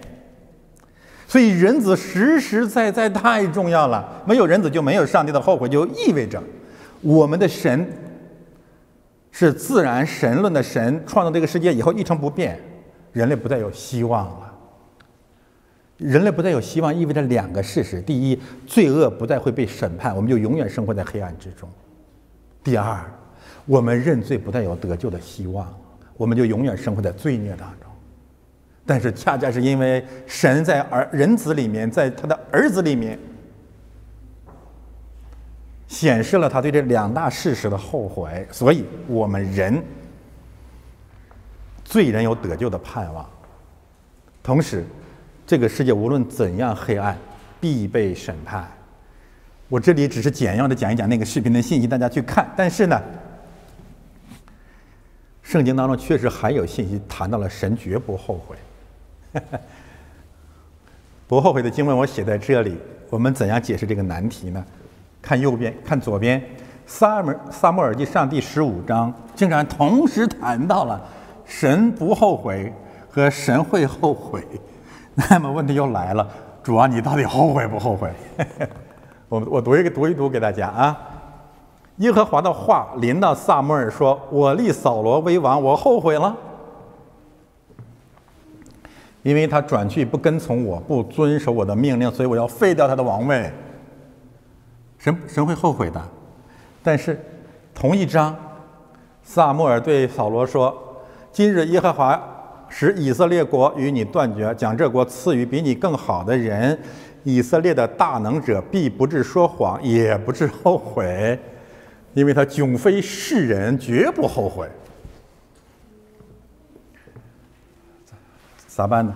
所以人子实实在在太重要了，没有人子就没有上帝的后悔，就意味着我们的神是自然神论的神，创造这个世界以后一成不变，人类不再有希望了。人类不再有希望意味着两个事实：第一，罪恶不再会被审判，我们就永远生活在黑暗之中；第二，我们认罪不再有得救的希望，我们就永远生活在罪孽当中。但是恰恰是因为神在人子里面，在他的儿子里面显示了他对这两大事实的后悔，所以我们罪人有得救的盼望。同时，这个世界无论怎样黑暗，必被审判。我这里只是简要的讲一讲那个视频的信息，大家去看。但是呢，圣经当中确实还有信息谈到了神绝不后悔。不后悔的经文我写在这里，我们怎样解释这个难题呢？看右边，看左边，撒母耳记上第15章竟然同时谈到了神不后悔和神会后悔。那么问题又来了，主啊，你到底后悔不后悔？我读一读给大家啊。耶和华的话临到撒母耳说：“我立扫罗为王，我后悔了，因为他转去不跟从我，不遵守我的命令，所以我要废掉他的王位。”神会后悔的。但是同一章，撒母耳对扫罗说：“今日耶和华使以色列国与你断绝，将这国赐予比你更好的人。以色列的大能者必不至说谎，也不至后悔，因为他迥非世人，绝不后悔。”咋办呢？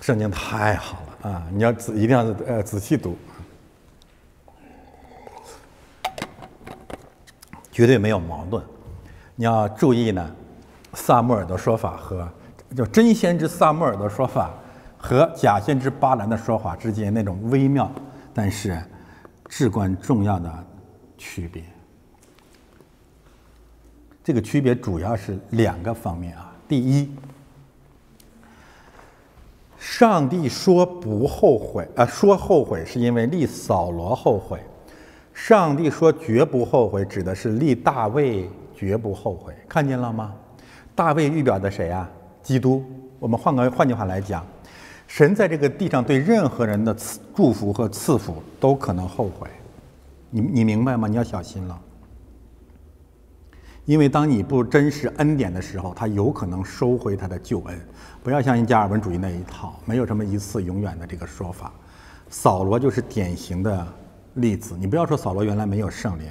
圣经太好了啊！你要一定要仔细读，绝对没有矛盾。你要注意呢，撒母耳的说法和真先知撒母耳的说法和假先知巴兰的说法之间那种微妙但是至关重要的区别。这个区别主要是两个方面啊。第一，上帝说不后悔，说后悔是因为立扫罗后悔；上帝说绝不后悔，指的是立大卫绝不后悔。看见了吗？大卫预表的谁啊？基督。我们换句话来讲，神在这个地上对任何人的祝福和赐福都可能后悔，你明白吗？你要小心了，因为当你不珍视恩典的时候，他有可能收回他的救恩。不要相信加尔文主义那一套，没有什么一次永远的这个说法。扫罗就是典型的例子。你不要说扫罗原来没有圣灵，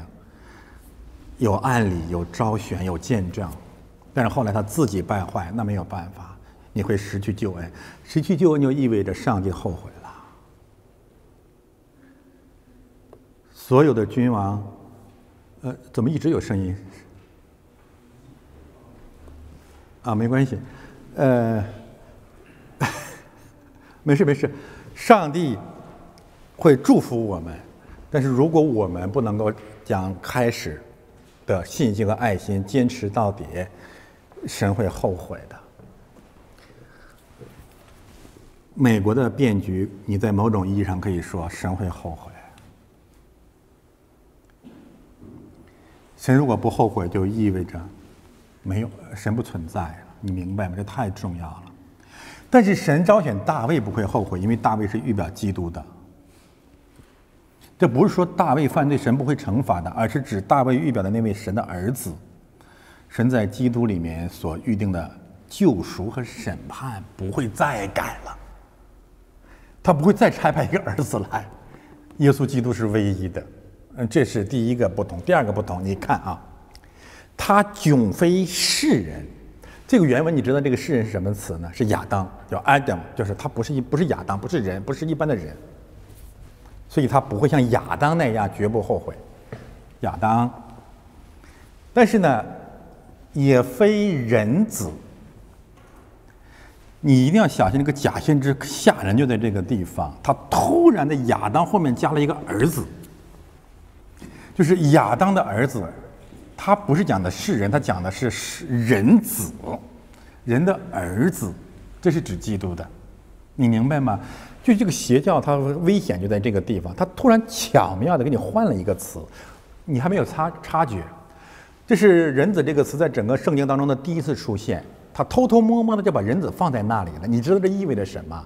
有案例，有招选，有见证，但是后来他自己败坏，那没有办法，你会失去救恩，失去救恩就意味着上帝后悔了。所有的君王，怎么一直有声音？啊，没关系，没事，上帝会祝福我们，但是如果我们不能够讲开始的信心和爱心坚持到底，神会后悔的。美国的变局，你在某种意义上可以说神会后悔。神如果不后悔，就意味着没有神不存在了，你明白吗？这太重要了。但是神招选大卫不会后悔，因为大卫是预表基督的。这不是说大卫犯罪神不会惩罚的，而是指大卫预表的那位神的儿子，神在基督里面所预定的救赎和审判不会再改了，他不会再差派一个儿子来，耶稣基督是唯一的。这是第一个不同。第二个不同，你看啊，他迥非世人。这个原文你知道这个世人是什么词呢？是亚当，叫 Adam， 就是他不是亚当，不是人，不是一般的人，所以他不会像亚当那样绝不后悔。亚当，但是呢，也非人子。你一定要小心，这个假先知吓人就在这个地方，他突然的亚当后面加了一个儿子。就是亚当的儿子，他不是讲的是人，他讲的是人子，人的儿子，这是指基督的，你明白吗？就这个邪教，它危险就在这个地方，它突然巧妙的给你换了一个词，你还没有察觉。这是人子这个词在整个圣经当中的第一次出现，他偷偷摸摸的就把人子放在那里了。你知道这意味着什么？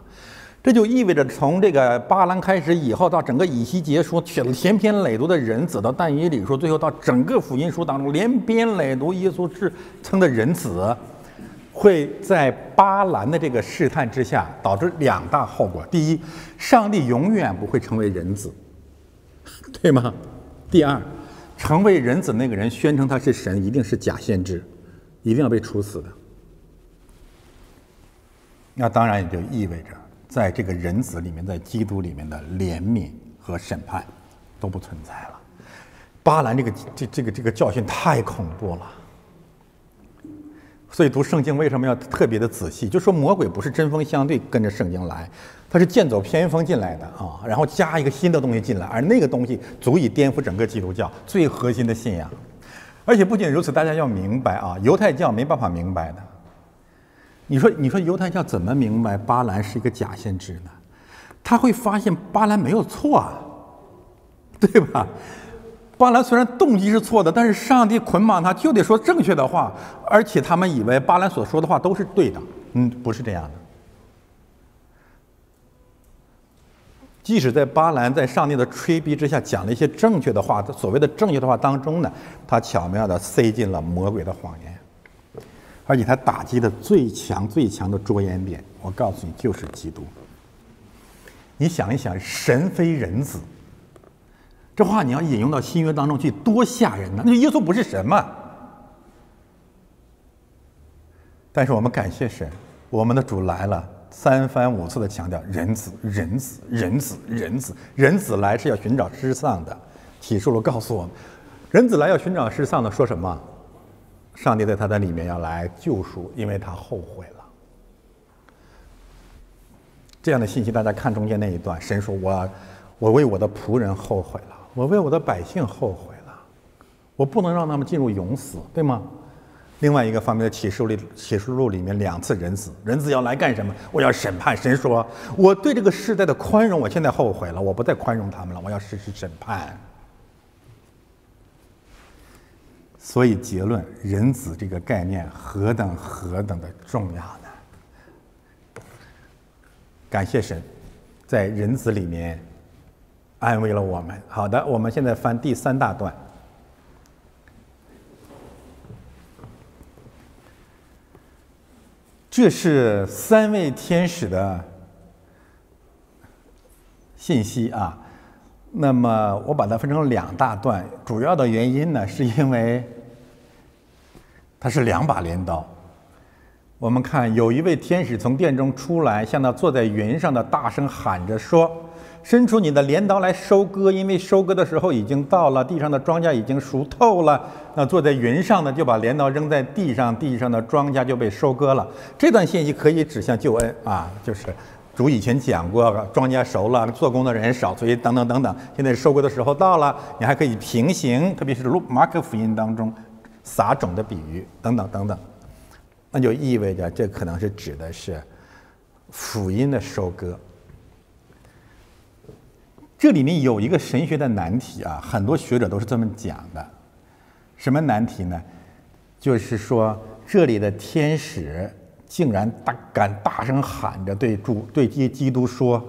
这就意味着，从这个巴兰开始以后，到整个以西结书连篇累牍的人子，到但以理书，最后到整个福音书当中连篇累牍，耶稣是称的人子，会在巴兰的这个试探之下，导致两大后果：第一，上帝永远不会成为人子，对吗？第二，成为人子那个人宣称他是神，一定是假先知，一定要被处死的。那当然也就意味着，在这个人子里面，在基督里面的怜悯和审判都不存在了。巴兰这个教训太恐怖了，所以读圣经为什么要特别的仔细？就说魔鬼不是针锋相对跟着圣经来，他是剑走偏锋进来的啊，然后加一个新的东西进来，而那个东西足以颠覆整个基督教最核心的信仰。而且不仅如此，大家要明白啊，犹太教没办法明白的。你说犹太教怎么明白巴兰是一个假先知呢？他会发现巴兰没有错啊，对吧？巴兰虽然动机是错的，但是上帝捆绑他就得说正确的话，而且他们以为巴兰所说的话都是对的，不是这样的。即使在巴兰在上帝的催逼之下讲了一些正确的话，所谓的正确的话当中呢，他巧妙地塞进了魔鬼的谎言。而且他打击的最强的着眼点，我告诉你，就是基督。你想一想，神非人子，这话你要引用到新约当中去，多吓人呢！那耶稣不是神嘛？但是我们感谢神，我们的主来了，三番五次的强调人子，人子，人子，人子，人子来是要寻找失丧的。启示录告诉我们，人子来要寻找失丧的，说什么？上帝在他的里面要来救赎，因为他后悔了。这样的信息，大家看中间那一段，神说我为我的仆人后悔了，我为我的百姓后悔了，我不能让他们进入永死，对吗？另外一个方面的启示录里面两次人子要来干什么？我要审判。神说我对这个世代的宽容，我现在后悔了，我不再宽容他们了，我要实施审判。所以结论，人子这个概念何等的重要呢？感谢神，在人子里面安慰了我们。好的，我们现在翻第三大段。这是三位天使的信息啊。那么我把它分成两大段，主要的原因呢，是因为它是两把镰刀。我们看，有一位天使从殿中出来，向那坐在云上的大声喊着说：“伸出你的镰刀来收割，因为收割的时候已经到了，地上的庄稼已经熟透了。”那坐在云上的就把镰刀扔在地上，地上的庄稼就被收割了。这段信息可以指向救恩啊，就是如以前讲过，庄稼熟了，做工的人少，所以等等等等。现在收割的时候到了，你还可以平行，特别是马可福音当中撒种的比喻等等等等，那就意味着这可能是指的是福音的收割。这里面有一个神学的难题啊，很多学者都是这么讲的。什么难题呢？就是说这里的天使。 竟然敢大声喊着对基督说，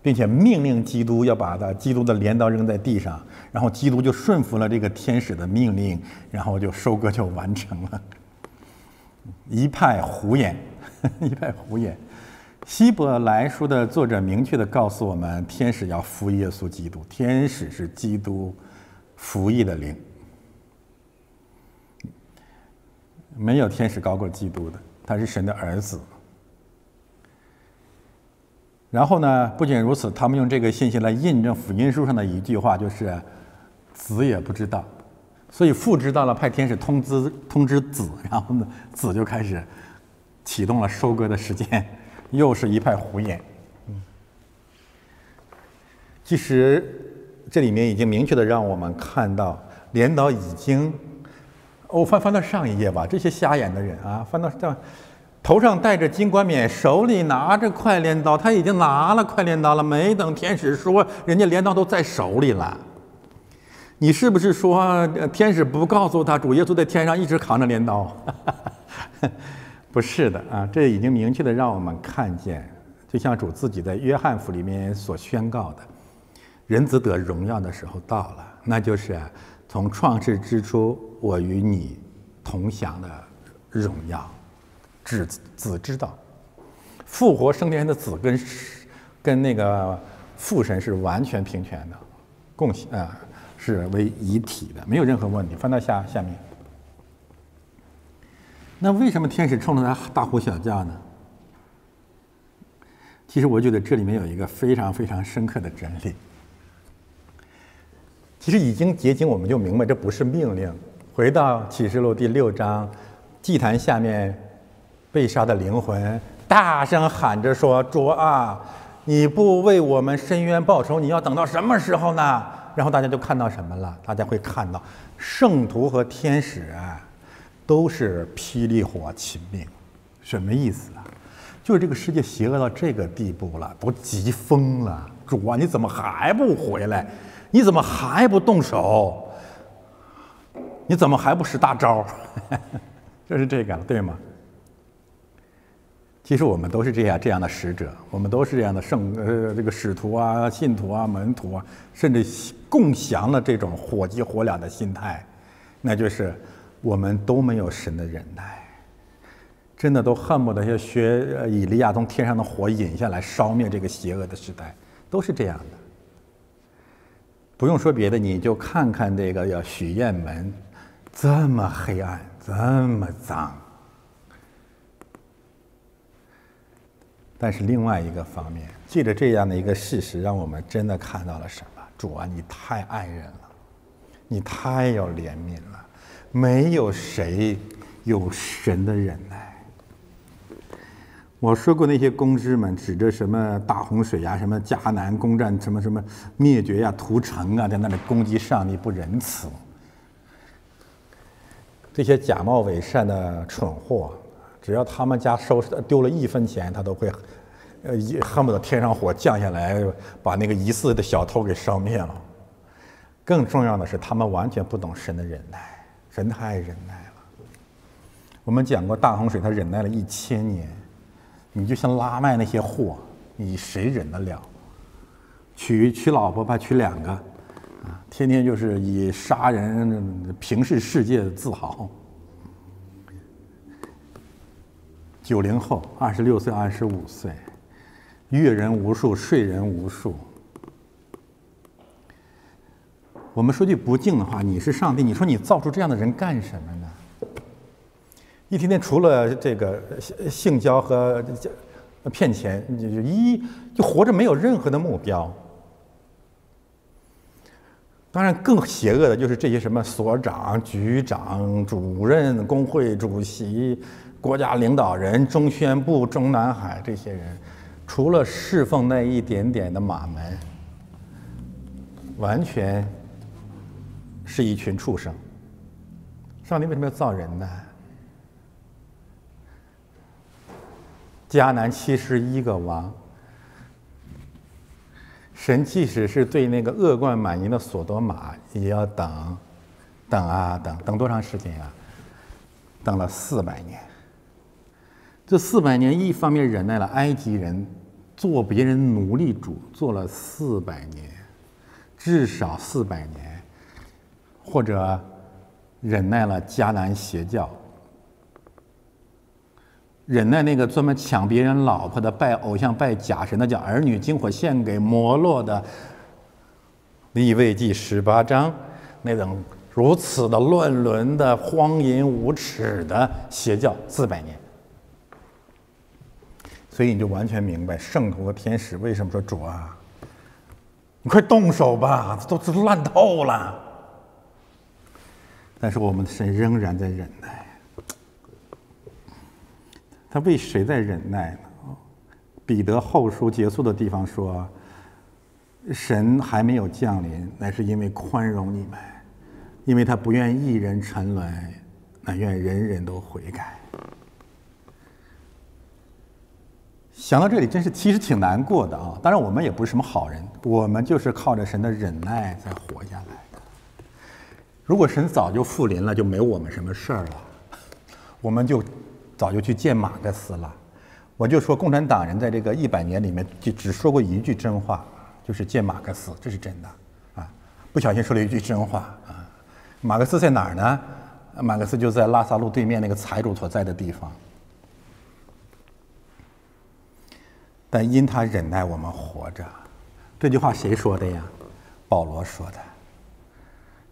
并且命令基督要把基督的镰刀扔在地上，然后基督就顺服了这个天使的命令，然后就收割就完成了。一派胡言，一派胡言。希伯来书的作者明确地告诉我们，天使要服耶稣基督，天使是基督服役的灵，没有天使高过基督的。 他是神的儿子。然后呢？不仅如此，他们用这个信息来印证福音书上的一句话，就是“子也不知道”。所以父知道了，派天使通知子，然后呢，子就开始启动了收割的时间，又是一派胡言。其实这里面已经明确的让我们看到，镰刀已经。 我翻到上一页吧，这些瞎眼的人啊，翻到上，头上戴着金冠冕，手里拿着快镰刀，他已经拿了快镰刀了，没等天使说，人家镰刀都在手里了。你是不是说天使不告诉他，主耶稣在天上一直扛着镰刀？不是的啊，这已经明确的让我们看见，就像主自己在约翰福音里面所宣告的，人子得荣耀的时候到了，那就是。 从创世之初，我与你同享的荣耀，子知道，复活升天的子跟那个父神是完全平权的，是为一体的，没有任何问题。翻到下面，那为什么天使冲着他大呼小叫呢？其实我觉得这里面有一个非常非常深刻的真理。 其实已经结晶，我们就明白这不是命令。回到启示录第6章，祭坛下面被杀的灵魂大声喊着说：“主啊，你不为我们伸冤报仇，你要等到什么时候呢？”然后大家就看到什么了？大家会看到圣徒和天使啊，都是霹雳火秦明。什么意思啊？就是这个世界邪恶到这个地步了，都急疯了。主啊，你怎么还不回来？ 你怎么还不动手？你怎么还不使大招？就是这个，对吗？其实我们都是这样的使者，我们都是这样的使徒啊、信徒啊、门徒啊，甚至共享了这种火急火燎的心态，那就是我们都没有神的忍耐，真的都恨不得要学以利亚从天上的火引下来，烧灭这个邪恶的时代，都是这样的。 不用说别的，你就看看这个叫许愿门，这么黑暗，这么脏。但是另外一个方面，借着这样的一个事实，让我们真的看到了什么？主啊，你太爱人了，你太有怜悯了，没有谁有神的忍耐。我说过那些公知们指着什么大洪水呀、什么迦南攻占、什么什么灭绝呀、屠城啊，在那里攻击上帝不仁慈。这些假冒伪善的蠢货，只要他们家丢了1分钱，他都会，恨不得天上火降下来，把那个疑似的小偷给烧灭了。更重要的是，他们完全不懂神的忍耐，神太忍耐了。我们讲过大洪水，他忍耐了1000年。 你就像拉麦那些货，你谁忍得了？娶老婆吧，娶2个，啊，天天就是以杀人平视世界自豪。90后，26岁、25岁，阅人无数，睡人无数。我们说句不敬的话，你是上帝，你说你造出这样的人干什么呢？ 一天天除了这个性交和骗钱，你就活着没有任何的目标。当然，更邪恶的就是这些什么所长、局长、主任、工会主席、国家领导人、中宣部、中南海这些人，除了侍奉那一点点的马门，完全是一群畜生。上帝为什么要造人呢？迦南71个王，神即使是对那个恶贯满盈的索多玛，也要等多长时间啊？等了400年。这400年，一方面忍耐了埃及人做别人奴隶主，做了400年，至少400年，或者忍耐了迦南邪教，忍耐那个专门抢别人老婆的、拜偶像、拜假神的，叫儿女金火献给摩洛的，《利未记》18章那种如此的乱伦的、荒淫无耻的邪教，400年。所以你就完全明白圣徒和天使为什么说主啊，你快动手吧，都烂透了。但是我们的神仍然在忍耐。他为谁在忍耐呢？彼得后书结束的地方说，神还没有降临，乃是因为宽容你们，因为他不愿一人沉沦，乃愿人人都悔改。想到这里，真是其实挺难过的啊！当然，我们也不是什么好人，我们就是靠着神的忍耐才活下来的。如果神早就复临了，就没我们什么事儿了，我们就早就去见马克思了。我就说，共产党人在这个100年里面，就只说过一句真话，就是见马克思，这是真的啊！不小心说了一句真话啊！马克思在哪儿呢？马克思就在拉萨路对面那个财主所在的地方。但因他忍耐，我们活着。这句话谁说的呀？保罗说的。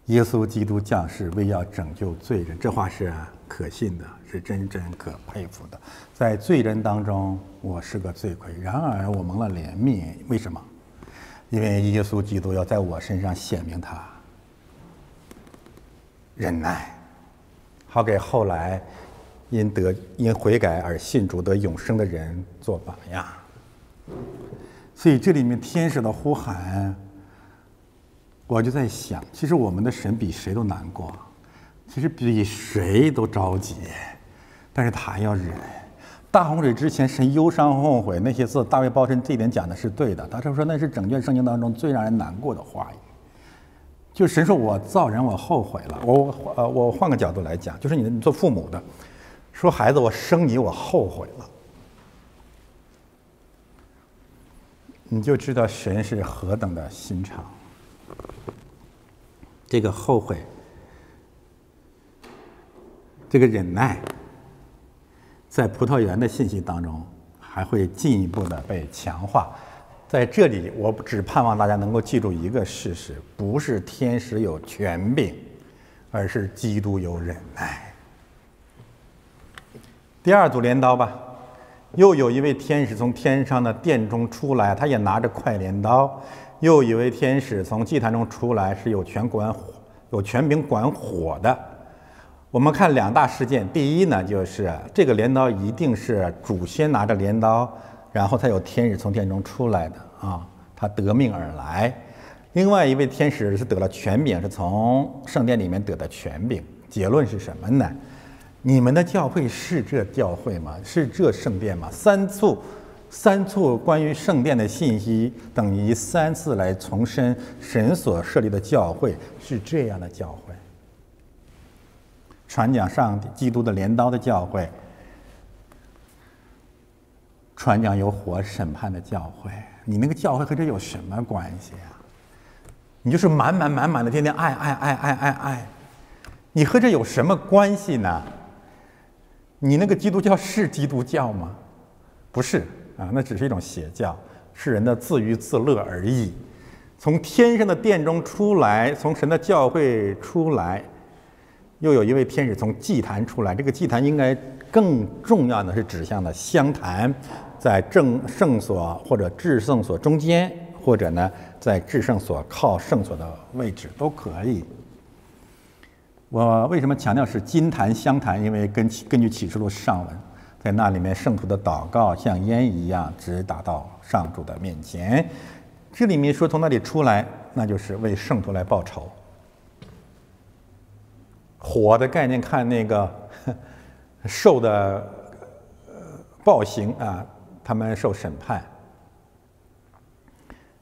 耶稣基督降世，为要拯救罪人。这话是可信的，是真正可佩服的。在罪人当中，我是个罪魁，然而我蒙了怜悯。为什么？因为耶稣基督要在我身上显明他忍耐，好给后来因悔改而信主得永生的人做榜样。所以这里面天使的呼喊，我就在想，其实我们的神比谁都难过，其实比谁都着急，但是他要忍。大洪水之前，神忧伤后悔那些字，大卫鲍森这一点讲的是对的，他就说那是整卷圣经当中最让人难过的话语，就神说我造人我后悔了。我换个角度来讲，就是你做父母的说孩子我生你我后悔了，你就知道神是何等的心肠。这个后悔，这个忍耐，在葡萄园的信息当中还会进一步的被强化。在这里我只盼望大家能够记住一个事实，不是天使有权柄，而是基督有忍耐。第二组联刀吧。又有一位天使从天上的殿中出来，他也拿着快镰刀。又一位天使从祭坛中出来，是有权柄管火的。我们看2大事件，第一呢，就是这个镰刀一定是主先拿着镰刀，然后才有天使从殿中出来的啊，他得命而来。另外一位天使是得了权柄，是从圣殿里面得的权柄。结论是什么呢？你们的教会是这教会吗？是这圣殿吗？三处关于圣殿的信息，等于3次来重申神所设立的教会是这样的教会。传讲上帝基督的镰刀的教会，传讲有火审判的教会，你那个教会和这有什么关系啊？你就是满满的天天爱，你和这有什么关系呢？你那个基督教是基督教吗？不是啊，那只是一种邪教，是人的自娱自乐而已。从天上的殿中出来，从神的教会出来，又有一位天使从祭坛出来。这个祭坛应该更重要的是指向了香坛，在圣所或者至圣所中间，或者呢在至圣所靠圣所的位置都可以。我为什么强调是金坛香坛？因为根据启示录上文，在那里面，圣徒的祷告像烟一样直达到上主的面前。这里面说从那里出来，那就是为圣徒来报仇。火的概念，看那个兽的暴行啊，他们受审判。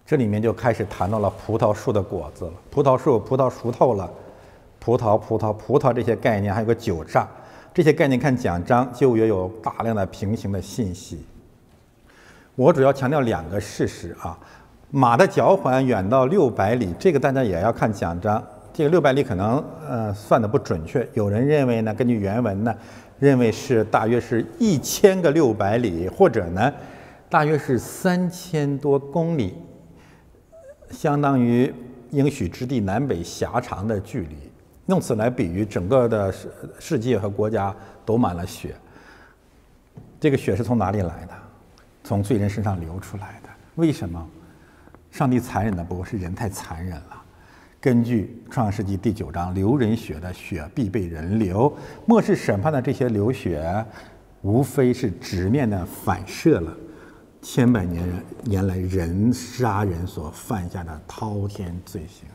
这里面就开始谈到了葡萄树的果子了，葡萄熟透了，葡萄这些概念，还有个酒榨，这些概念看讲章，旧约有大量的平行的信息。我主要强调两个事实啊，马的脚环远到600里，这个大家也要看讲章。这个600里可能算的不准确，有人认为呢，根据原文呢，认为是大约是1000个600里，或者呢，大约是3000多公里，相当于应许之地南北狭长的距离。用此来比喻，整个的世界和国家都满了血。这个血是从哪里来的？从罪人身上流出来的。为什么？上帝残忍的不是人太残忍了。根据创世纪第9章，流人血的血必被人流。末世审判的这些流血，无非是直面的反射了千百年来人杀人所犯下的滔天罪行。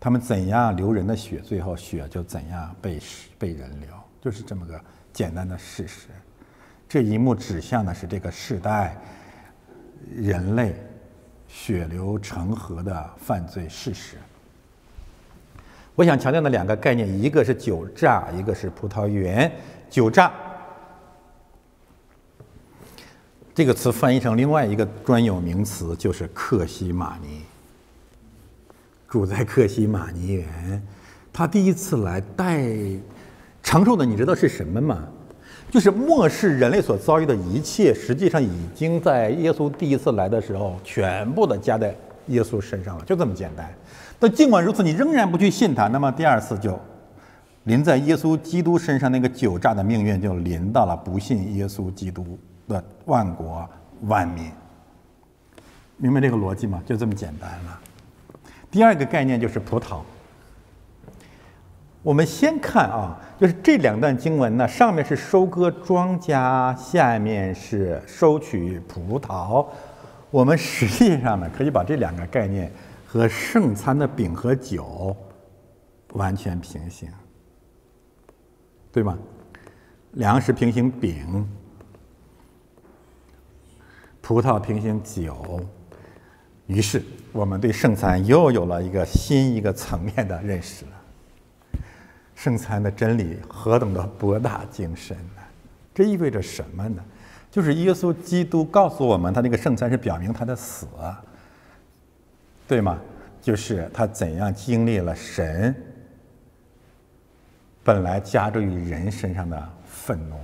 他们怎样流人的血，最后血就怎样被人流，就是这么个简单的事实。这一幕指向的是这个世代人类血流成河的犯罪事实。我想强调的两个概念，一个是酒榨，一个是葡萄园。酒榨这个词翻译成另外一个专有名词，就是客西马尼。住在客西马尼园，他第一次来承受的，你知道是什么吗？就是末世人类所遭遇的一切，实际上已经在耶稣第一次来的时候，全部的加在耶稣身上了，就这么简单。但尽管如此，你仍然不去信他，那么第二次就临在耶稣基督身上，那个酒榨的命运就临到了不信耶稣基督的万国万民。明白这个逻辑吗？就这么简单了。第二个概念就是葡萄。我们先看啊，就是这两段经文呢，上面是收割庄稼，下面是收取葡萄。我们实际上呢，可以把这两个概念和圣餐的饼和酒完全平行，对吗？粮食平行饼，葡萄平行酒。于是我们对圣餐又有了一个新层面的认识了。圣餐的真理何等的博大精深呢？这意味着什么呢？就是耶稣基督告诉我们，他那个圣餐是表明他的死，对吗？就是他怎样经历了神本来加诸于人身上的愤怒，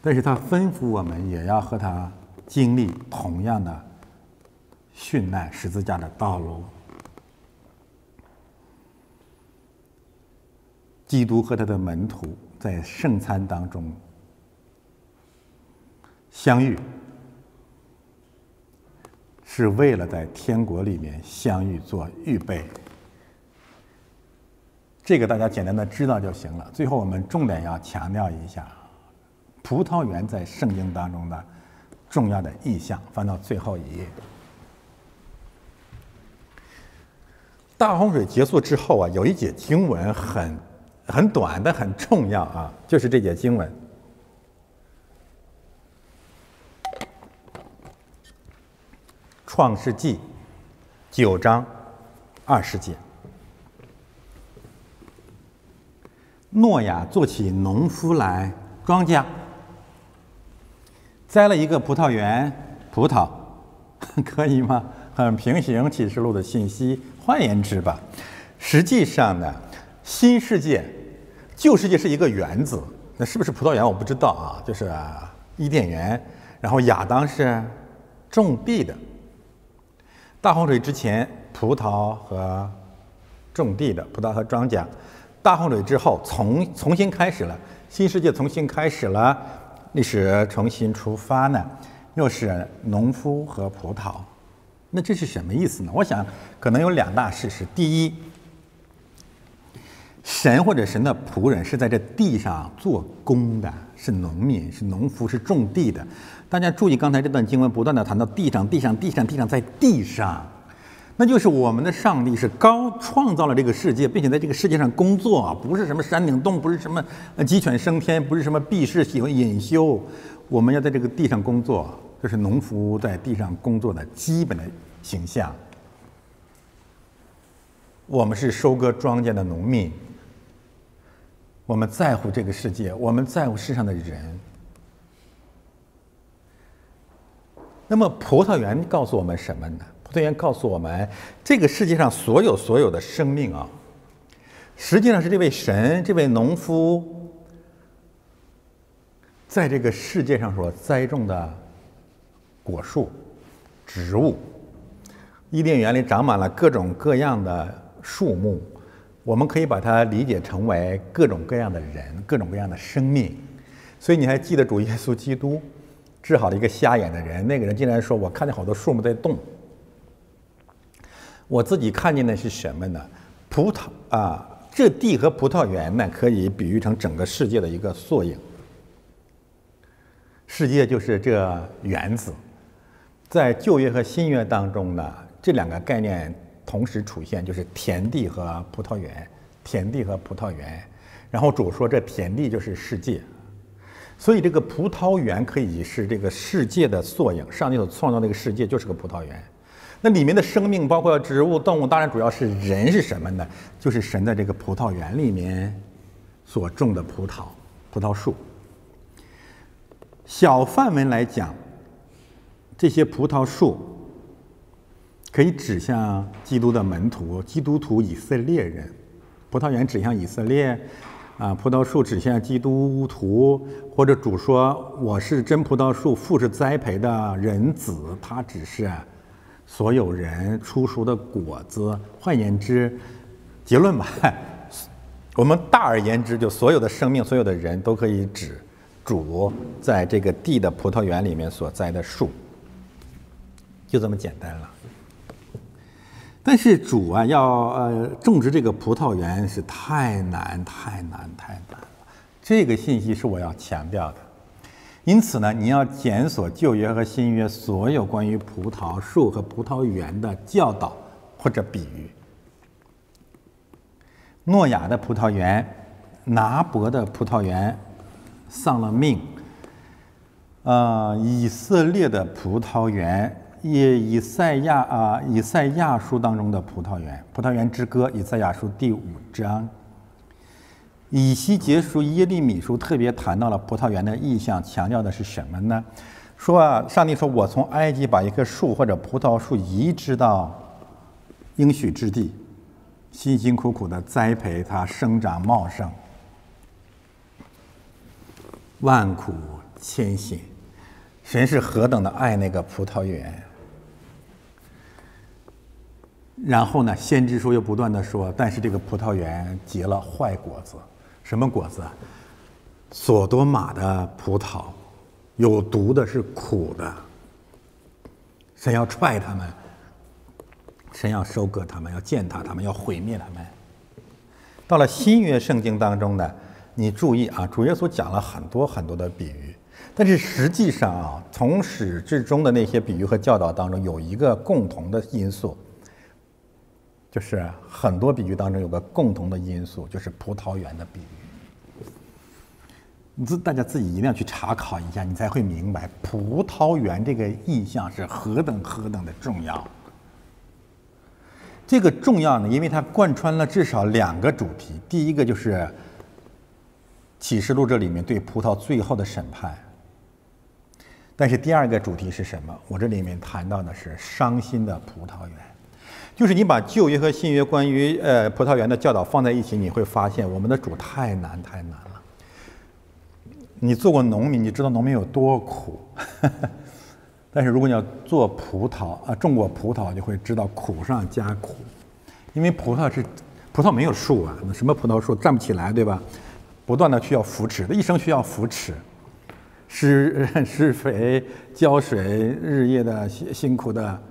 但是他吩咐我们也要和他经历同样的殉难十字架的道路。基督和他的门徒在圣餐当中相遇，是为了在天国里面相遇做预备。这个大家简单的知道就行了。最后我们重点要强调一下葡萄园在圣经当中的重要的意象。翻到最后一页。大洪水结束之后啊，有一节经文很短但很重要啊，就是这节经文。创世纪9章20节。诺亚做起农夫来庄稼，栽了一个葡萄园，葡萄，可以吗？很平行启示录的信息。换言之吧，实际上呢，新世界、旧世界是一个园子，那是不是葡萄园我不知道啊，就是伊甸园。然后亚当是种地的，大洪水之前葡萄和庄稼，大洪水之后重新开始了，新世界重新开始了，历史重新出发呢，又是农夫和葡萄。那这是什么意思呢？我想可能有两大事实。第一，神或者神的仆人是在这地上做工的，是农民，是农夫，是种地的。大家注意，刚才这段经文不断地谈到地上，地上，地上，地上，在地上，那就是我们的上帝是高创造了这个世界，并且在这个世界上工作啊，不是什么山顶洞，不是什么鸡犬升天，不是什么避世喜欢隐修，我们要在这个地上工作，这是农夫在地上工作的基本的形象。我们是收割庄稼的农民。我们在乎这个世界，我们在乎世上的人。那么葡萄园告诉我们什么呢？葡萄园告诉我们，这个世界上所有的生命啊，实际上是这位神、这位农夫在这个世界上所栽种的果树、植物。伊甸园里长满了各种各样的树木。我们可以把它理解成为各种各样的人，各种各样的生命。所以你还记得主耶稣基督治好了一个瞎眼的人，那个人竟然说，我看见好多树木在动，我自己看见的是什么呢？葡萄啊，这地和葡萄园呢，可以比喻成整个世界的一个缩影。世界就是这园子。在旧约和新约当中呢，这两个概念同时出现，就是田地和葡萄园，田地和葡萄园。然后主说，这田地就是世界，所以这个葡萄园可以是这个世界的缩影。上帝所创造这个世界就是个葡萄园，那里面的生命包括植物、动物，当然主要是人是什么呢？就是神在这个葡萄园里面所种的葡萄树。小范围来讲，这些葡萄树可以指向基督的门徒，基督徒以色列人。葡萄园指向以色列，葡萄树指向基督徒。或者主说，我是真葡萄树，父是栽培的人子，他只是所有人出熟的果子。换言之，结论吧，我们大而言之，就所有的生命，所有的人都可以指主在这个地的葡萄园里面所栽的树，就这么简单了。但是主啊，要种植这个葡萄园是太难了，这个信息是我要强调的。因此呢，你要检索旧约和新约所有关于葡萄树和葡萄园的教导或者比喻。诺亚的葡萄园，拿伯的葡萄园丧了命，以色列的葡萄园。以赛亚书当中的葡萄园，葡萄园之歌，以赛亚书第5章，以西结书、耶利米书特别谈到了葡萄园的意象，强调的是什么呢？说啊，上帝说，我从埃及把一棵树或者葡萄树移植到应许之地，辛辛苦苦的栽培它，生长茂盛，万苦千辛。神是何等的爱那个葡萄园。然后呢，先知书又不断的说，但是这个葡萄园结了坏果子。什么果子？索多玛的葡萄，有毒的，是苦的。神要踹他们，神要收割他们，要践踏他们，要毁灭他们。到了新约圣经当中呢，你注意啊，主耶稣讲了很多的比喻，但是实际上啊，从始至终的那些比喻和教导当中，有一个共同的因素，就是很多比喻当中有个共同的因素，就是葡萄园的比喻。大家自己一定要去查考一下，你才会明白葡萄园这个意象是何等的重要。这个重要呢，因为它贯穿了至少2个主题。第一个就是启示录这里面对葡萄最后的审判。但是第2个主题是什么？我这里面谈到的是伤心的葡萄园。就是你把旧约和新约关于葡萄园的教导放在一起，你会发现我们的主太难了。你做过农民，你知道农民有多苦。但是如果你要做葡萄啊，种过葡萄，就会知道苦上加苦。因为葡萄没有树啊，什么葡萄树站不起来，对吧？不断的需要扶持，一生需要扶持，施肥、浇水，日夜的辛苦的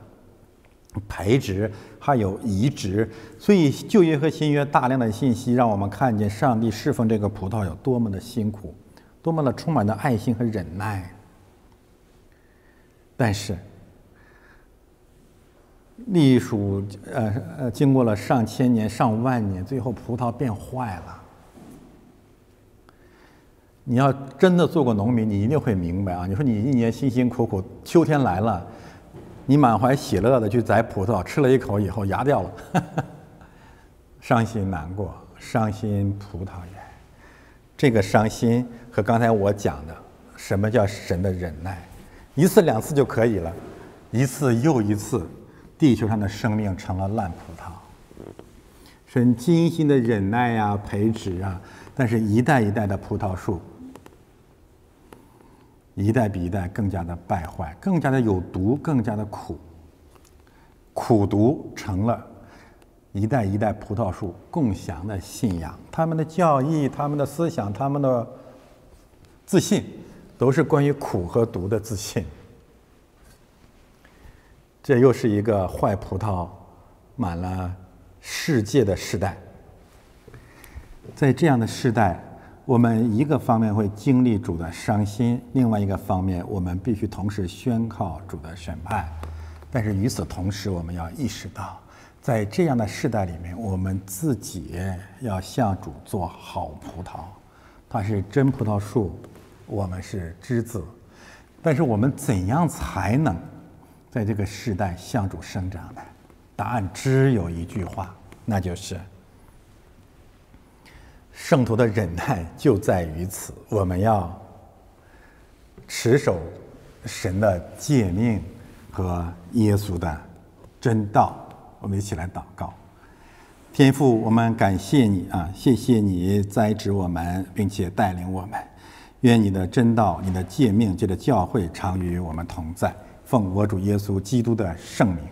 培植，还有移植。所以旧约和新约大量的信息，让我们看见上帝侍奉这个葡萄有多么的辛苦，多么的充满了爱心和忍耐。但是，历数经过了上千年、上万年，最后葡萄变坏了。你要真的做过农民，你一定会明白啊！你说你一年辛辛苦苦，秋天来了，你满怀喜乐的去摘葡萄，吃了一口以后牙掉了，伤心难过，伤心葡萄园。这个伤心和刚才我讲的什么叫神的忍耐，一次两次就可以了，一次又一次，地球上的生命成了烂葡萄。神精心的忍耐啊，培植啊，但是一代一代的葡萄树。一代比一代更加的败坏，更加的有毒，更加的苦，苦毒成了一代一代葡萄树共享的信仰。他们的教义、他们的思想、他们的自信，都是关于苦和毒的自信。这又是一个坏葡萄满了世界的世代。在这样的世代，我们一个方面会经历主的伤心，另外一个方面我们必须同时宣告主的审判。但是与此同时，我们要意识到，在这样的世代里面，我们自己要向主做好葡萄。它是真葡萄树，我们是枝子。但是我们怎样才能在这个世代向主生长呢？答案只有一句话，那就是圣徒的忍耐就在于此，我们要持守神的诫命和耶稣的真道。我们一起来祷告。天父，我们感谢你啊，谢谢你栽植我们，并且带领我们。愿你的真道、你的诫命、这个教会常与我们同在。奉我主耶稣基督的圣名。